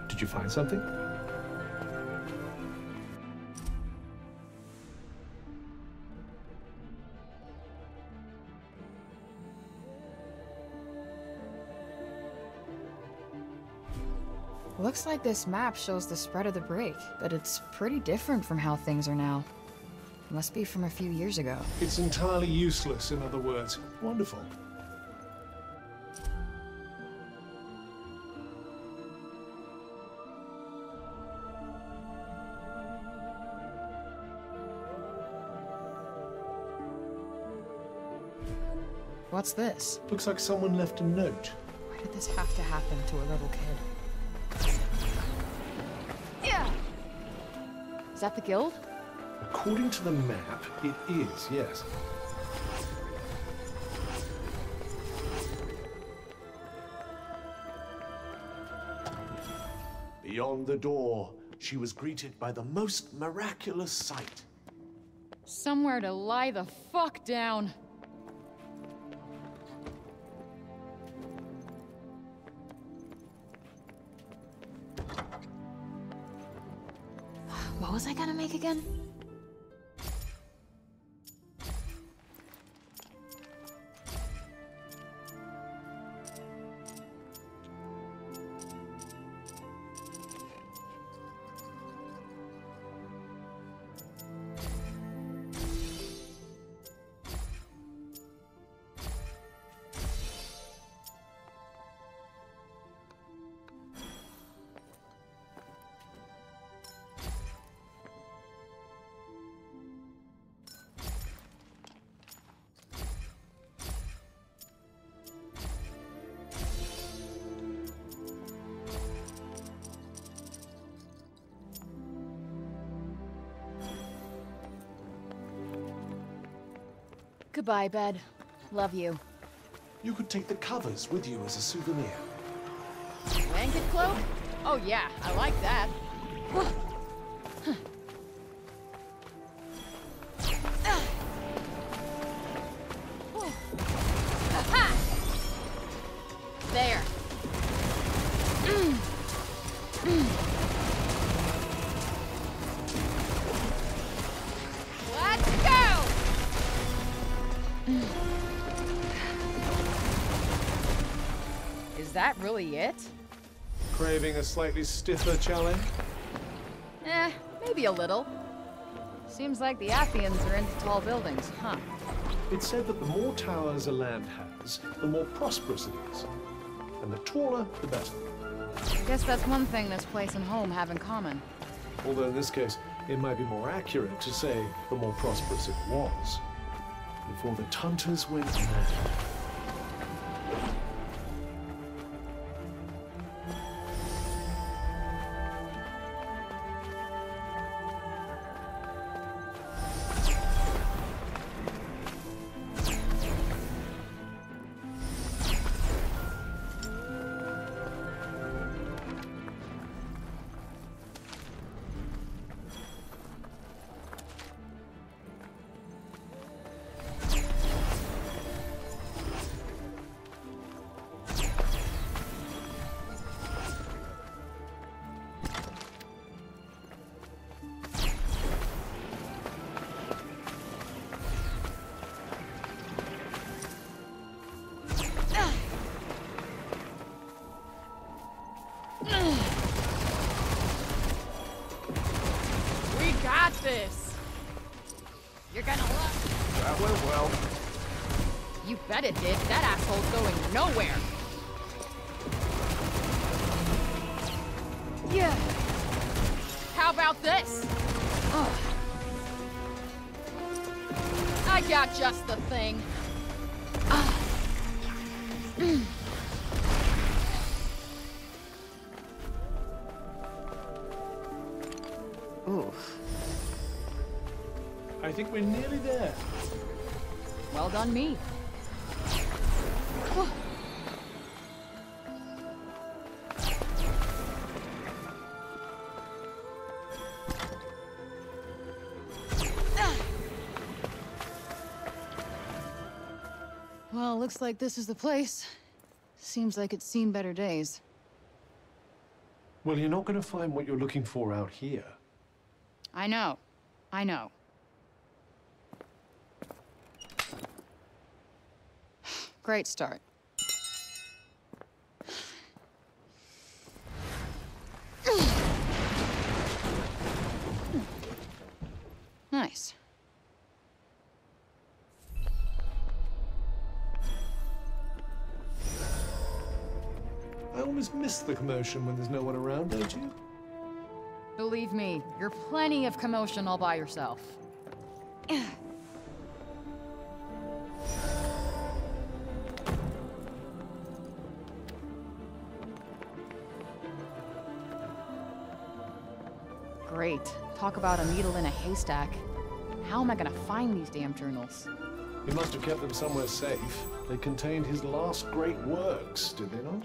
Did you find something? Looks like this map shows the spread of the break, but it's pretty different from how things are now. It must be from a few years ago. It's entirely useless, in other words. Wonderful. What's this? Looks like someone left a note. Why did this have to happen to a little kid? Yeah. that the guild? According to the map, it is, yes. Beyond the door, she was greeted by the most miraculous sight. Somewhere to lie the fuck down. What was I gonna make again? Goodbye, bed. Love you. You could take the covers with you as a souvenir. Blanket cloak? Oh yeah, I like that. Really it? Craving a slightly stiffer challenge? Eh, maybe a little. Seems like the Athians are into tall buildings, huh? It's said that the more towers a land has, the more prosperous it is. And the taller, the better. I guess that's one thing this place and home have in common. Although in this case, it might be more accurate to say the more prosperous it was. Before the Tantas went mad. It did. That asshole's going nowhere. Yeah. How about this? Oh. I got just the thing. Oof. I think we're nearly there. Well done, me. Looks like this is the place. Seems like it's seen better days. Well, you're not going to find what you're looking for out here. I know. I know. Great start. Nice. You always miss the commotion when there's no one around, don't you? Believe me, you're plenty of commotion all by yourself. Great. Talk about a needle in a haystack. How am I gonna find these damn journals? He must have kept them somewhere safe. They contained his last great works, did they not?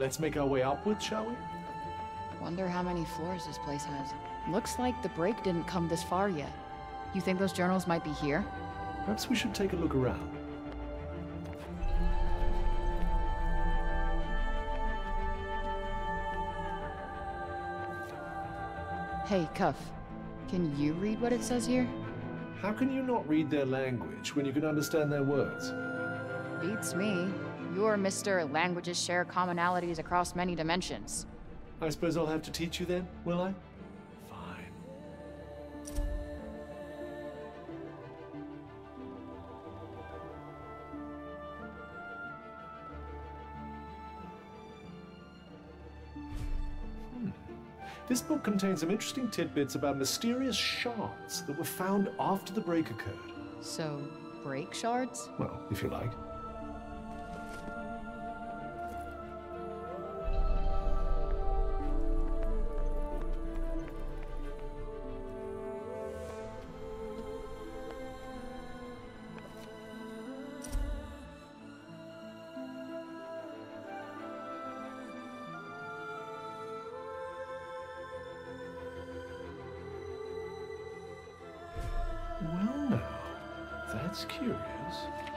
Let's make our way upwards, shall we? Wonder how many floors this place has. Looks like the break didn't come this far yet. You think those journals might be here? Perhaps we should take a look around. Hey, Cuff. Can you read what it says here? How can you not read their language when you can understand their words? Beats me. You're Mr. Languages share commonalities across many dimensions. I suppose I'll have to teach you then, will I? Fine. This book contains some interesting tidbits about mysterious shards that were found after the break occurred. So, break shards? Well, if you like.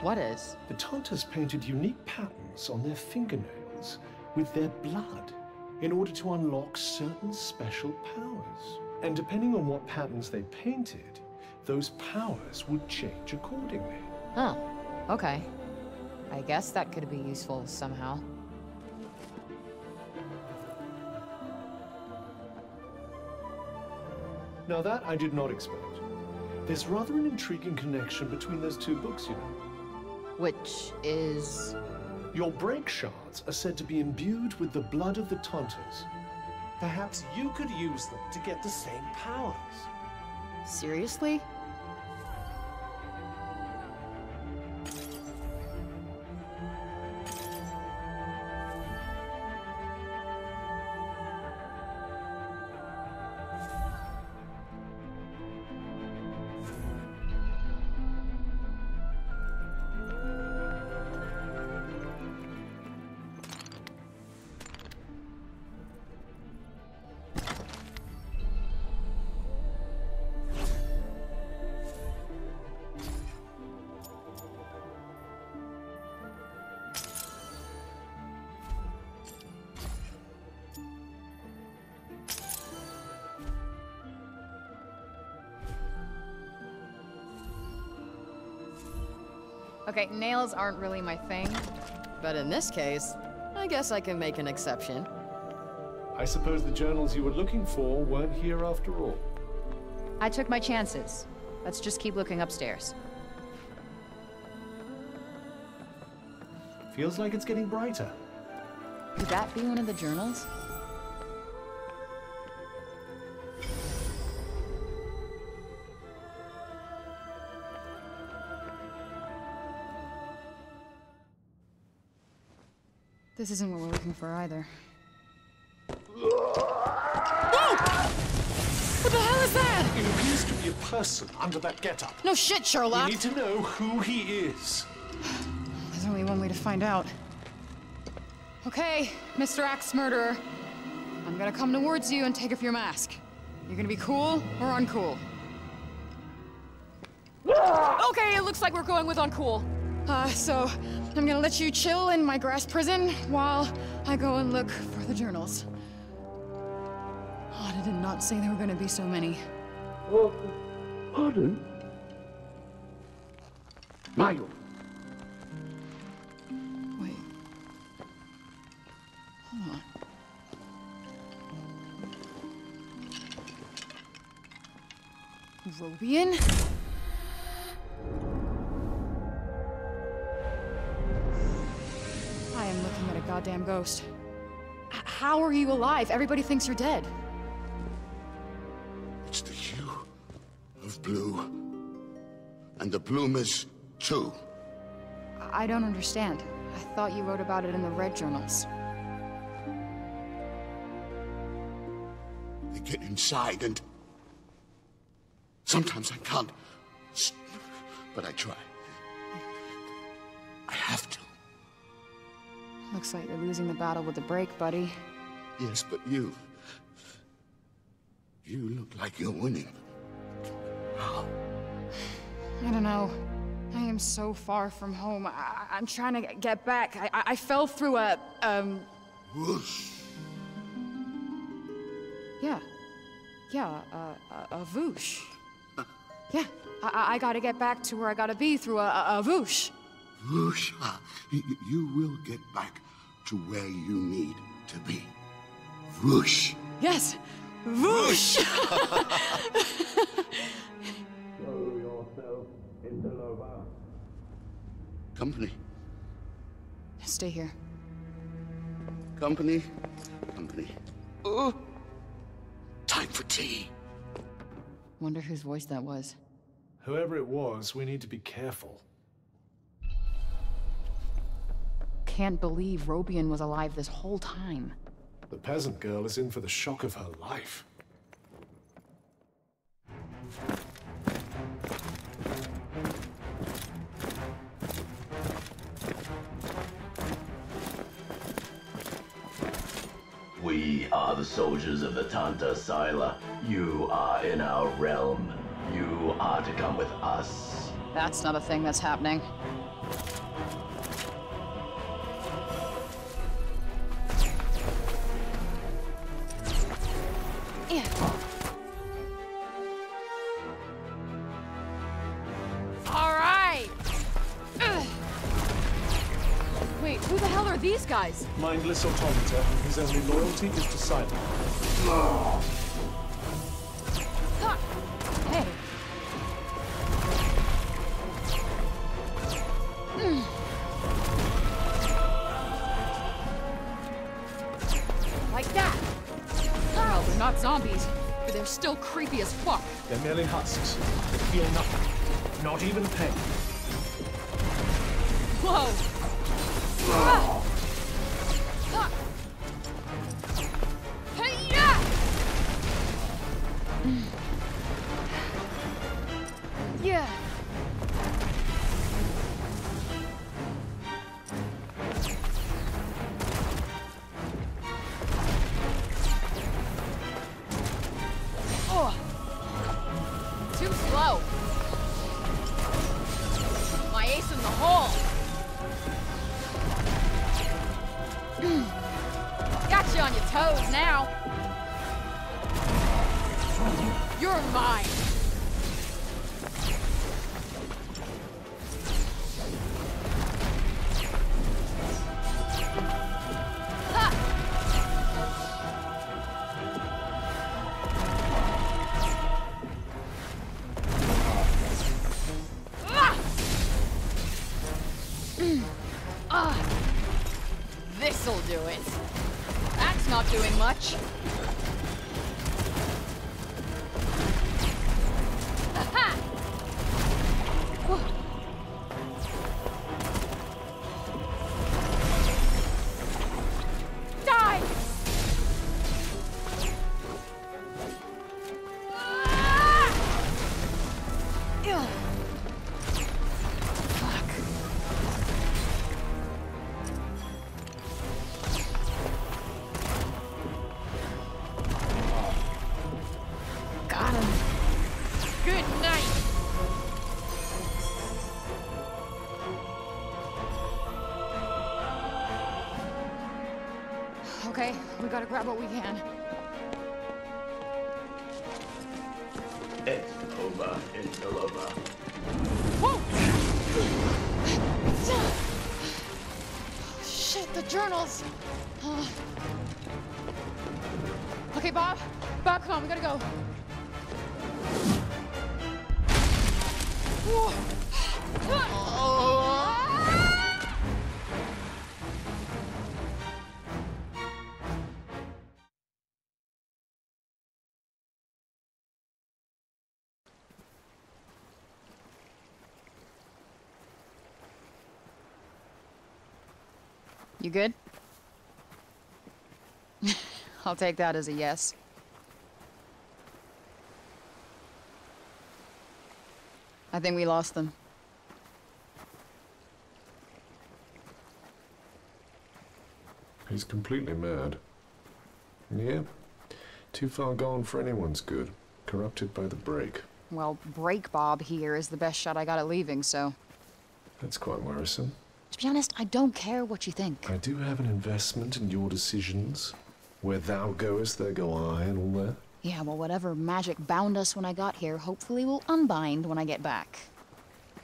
What is? The Tantas painted unique patterns on their fingernails with their blood in order to unlock certain special powers. And depending on what patterns they painted, those powers would change accordingly. Huh. Okay. I guess that could be useful somehow. Now that I did not expect. There's rather an intriguing connection between those two books, you know. Which is? Your break shards are said to be imbued with the blood of the Tantas. Perhaps you could use them to get the same powers. Seriously? Okay, nails aren't really my thing. But in this case, I guess I can make an exception. I suppose the journals you were looking for weren't here after all. I took my chances. Let's just keep looking upstairs. Feels like it's getting brighter. Could that be one of the journals? This isn't what we're looking for either. Whoa! What the hell is that? It appears to be a person under that getup. No shit, Sherlock! We need to know who he is. There's only one way to find out. Okay, Mr. Axe Murderer. I'm gonna come towards you and take off your mask. You're gonna be cool or uncool? Okay, it looks like we're going with uncool. So I'm gonna let you chill in my grass prison while I go and look for the journals. Odin did not say there were gonna be so many. Oh, Odin? Mayo. Wait. Hold on. Robian? Goddamn ghost. How are you alive? Everybody thinks you're dead. It's the hue of blue. And the plumage, too. I don't understand. I thought you wrote about it in the red journals. The get inside, and sometimes I can't, but I try. I have to. Looks like you're losing the battle with the break, buddy. Yes, but you look like you're winning. How? I don't know. I am so far from home. I'm trying to get back. I fell through a, whoosh. Yeah. Yeah, a whoosh. Yeah, I gotta get back to where I gotta be through a whoosh. Whoosh. You will get back to where you need to be. Whoosh. Yes. Whoosh. Throw yourself into the bath. Company. Stay here. Company. Company. Oh. Time for tea. Wonder whose voice that was. Whoever it was, we need to be careful. Can't believe Robian was alive this whole time. The peasant girl is in for the shock of her life. We are the soldiers of the Tanta Sila. You are in our realm. You are to come with us. That's not a thing that's happening. Guys. Mindless automaton whose only loyalty is to silence. Hey. Like that. Well, they're not zombies, but they're still creepy as fuck. They're merely husks. They feel nothing. Not even pain. Whoa. We gotta grab what we can. It's over. It's still over. Whoa! Oh, shit, the journals. Okay, Bob. Bob, come on. We gotta go. You good? I'll take that as a yes. I think we lost them. He's completely mad. Yeah. Too far gone for anyone's good. Corrupted by the break. Well, break Bob here is the best shot I got at leaving, so... That's quite worrisome. To be honest, I don't care what you think. I do have an investment in your decisions. Where thou goest, there go I, and all that. Yeah, well, whatever magic bound us when I got here, hopefully will unbind when I get back.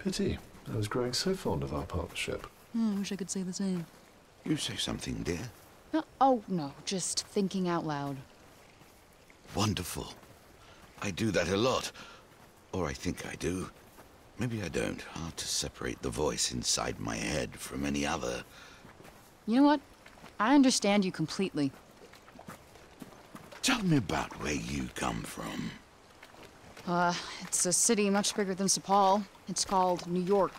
Pity. I was growing so fond of our partnership. I wish I could say the same. You say something, dear? Oh, no. Just thinking out loud. Wonderful. I do that a lot. Or I think I do. Maybe I don't. Hard to separate the voice inside my head from any other. You know what? I understand you completely. Tell me about where you come from. It's a city much bigger than Sepul. It's called New York.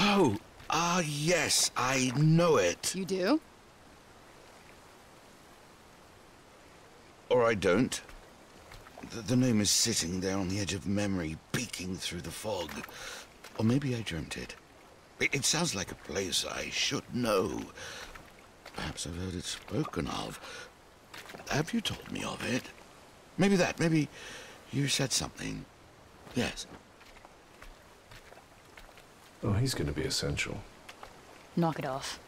Oh, yes, I know it. You do? Or I don't. The name is sitting there on the edge of memory, peeking through the fog. Or maybe I dreamt it. It sounds like a place I should know. Perhaps I've heard it spoken of. Have you told me of it? Maybe that. Maybe you said something. Yes. Oh, he's going to be essential. Knock it off.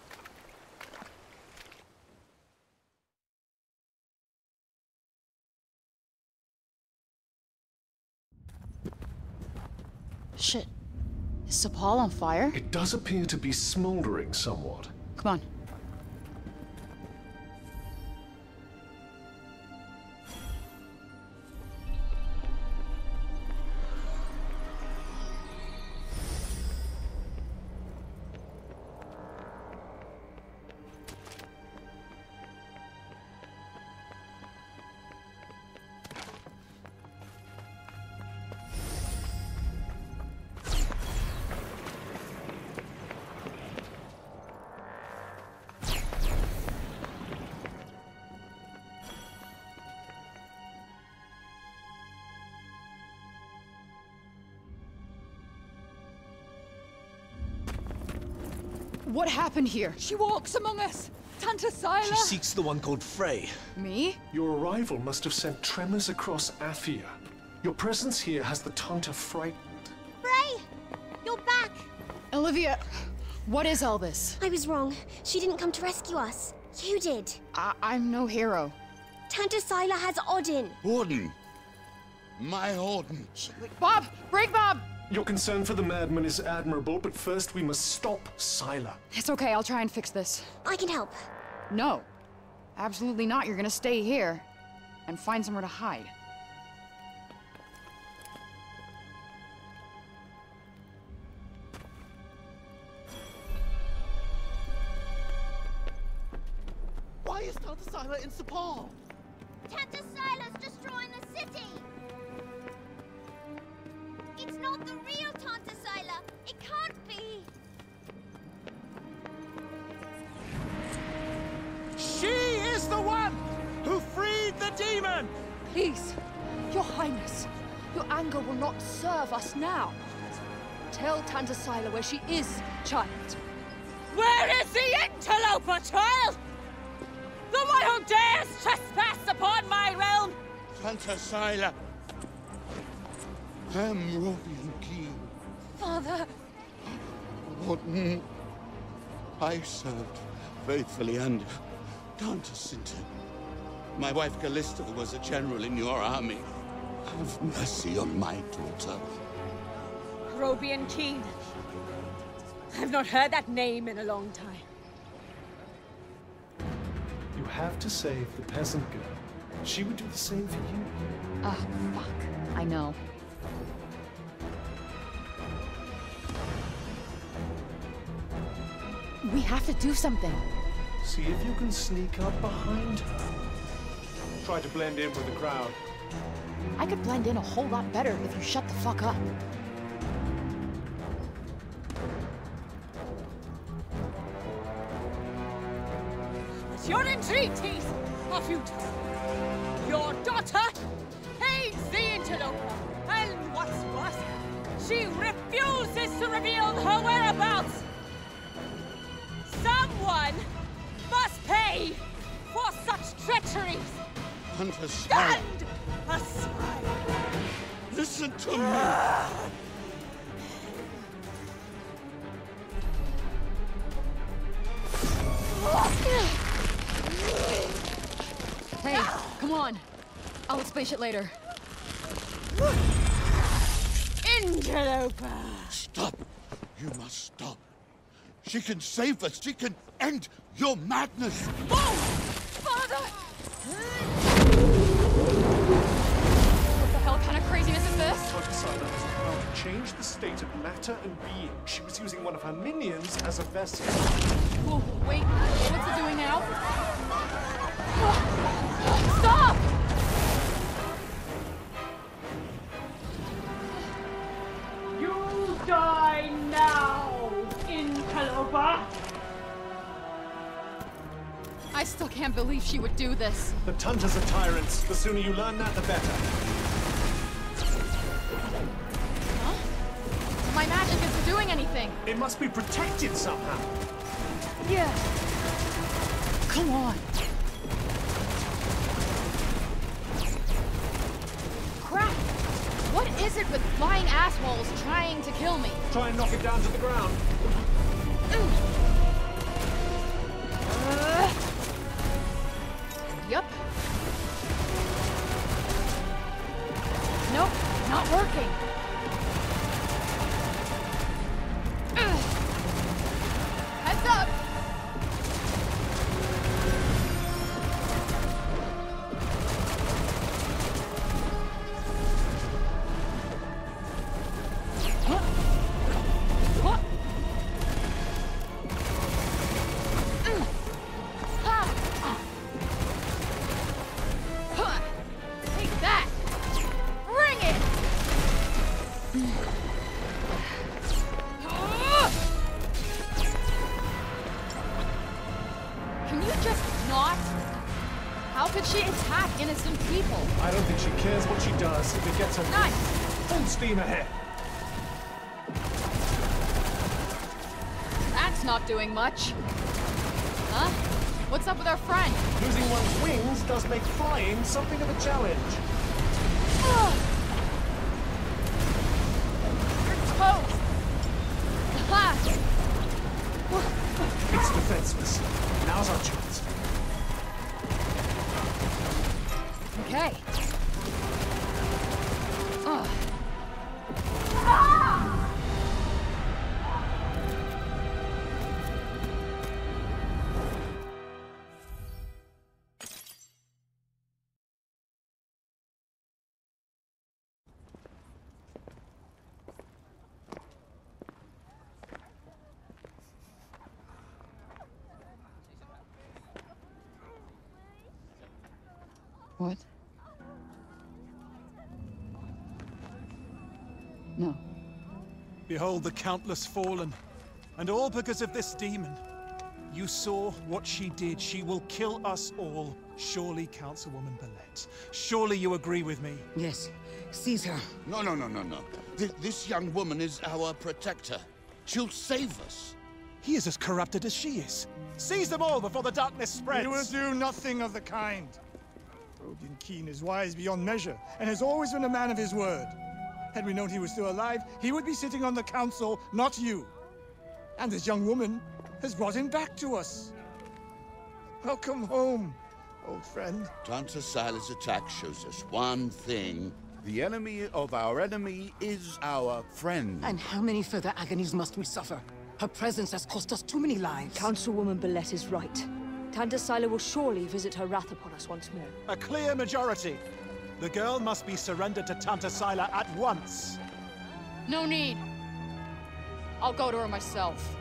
Shit. Is Sepul on fire? It does appear to be smoldering somewhat. Come on. What happened here? She walks among us! Tanta Sila! She seeks the one called Frey. Me? Your arrival must have sent tremors across Athia. Your presence here has the Tanta frightened. Frey! You're back! Olivia, what is all this? I was wrong. She didn't come to rescue us. You did. I'm no hero. Tanta Sila has Odin. Odin? My Odin. Bob! Break Bob! Your concern for the madman is admirable, but first we must stop Sila. It's okay, I'll try and fix this. I can help. No. Absolutely not. You're gonna stay here and find somewhere to hide. Why is Tanta Sila in Sepul? Tanta Sila's destroying the city! It's not the real Tanta Sila! It can't be! She is the one who freed the demon! Please, Your Highness, your anger will not serve us now. Tell Tanta Sila where she is, child. Where is the interloper, child? The one who dares trespass upon my realm! Tanta Sila! I am Robian King. Father! Odin, I served faithfully under Tanta Sinton. My wife Calista was a general in your army. Have mercy on my daughter. Robian King. I've not heard that name in a long time. You have to save the peasant girl. She would do the same for you. Oh, fuck. I know. We have to do something. See if you can sneak up behind her. Try to blend in with the crowd. I could blend in a whole lot better if you shut the fuck up. But your entreaties are futile. Your daughter aids the interloper, and what's worse, she revealed her whereabouts. Someone must pay for such treacheries. Stand aside. Listen to me. Hey, come on. I'll explain it later. Interloper! Stop! You must stop. She can save us. She can end your madness. Whoa! Father! What the hell kind of craziness is this? Tanta Sila was about to change the state of matter and being. She was using one of her minions as a vessel. Whoa, wait. What's it doing now? Stop! You die now, Interloper! I still can't believe she would do this. The Tantas are tyrants. The sooner you learn that, the better. Huh? My magic isn't doing anything. It must be protected somehow. Yeah. Come on. Crap! What is it with flying assholes trying to kill me? Try and knock it down to the ground. Yep. Nope, not working. Heads up! Ahead. That's not doing much. Huh? What's up with our friend? Losing one's wings does make flying something of a challenge. You're toast. It's defenseless. Now's our chance. Okay. What? No. Behold the countless fallen, and all because of this demon. You saw what she did. She will kill us all. Surely, Councilwoman Belette. Surely you agree with me. Yes. Seize her. No, no, no, no, no. This young woman is our protector. She'll save us. He is as corrupted as she is. Seize them all before the darkness spreads. You will do nothing of the kind. Odin Keen is wise beyond measure, and has always been a man of his word. Had we known he was still alive, he would be sitting on the council, not you. And this young woman has brought him back to us. Welcome home, old friend. Tanta Sila's attack shows us one thing. The enemy of our enemy is our friend. And how many further agonies must we suffer? Her presence has cost us too many lives. Councilwoman Belette is right. Tanta Sila will surely visit her wrath upon us once more. A clear majority. The girl must be surrendered to Tanta Sila at once. No need. I'll go to her myself.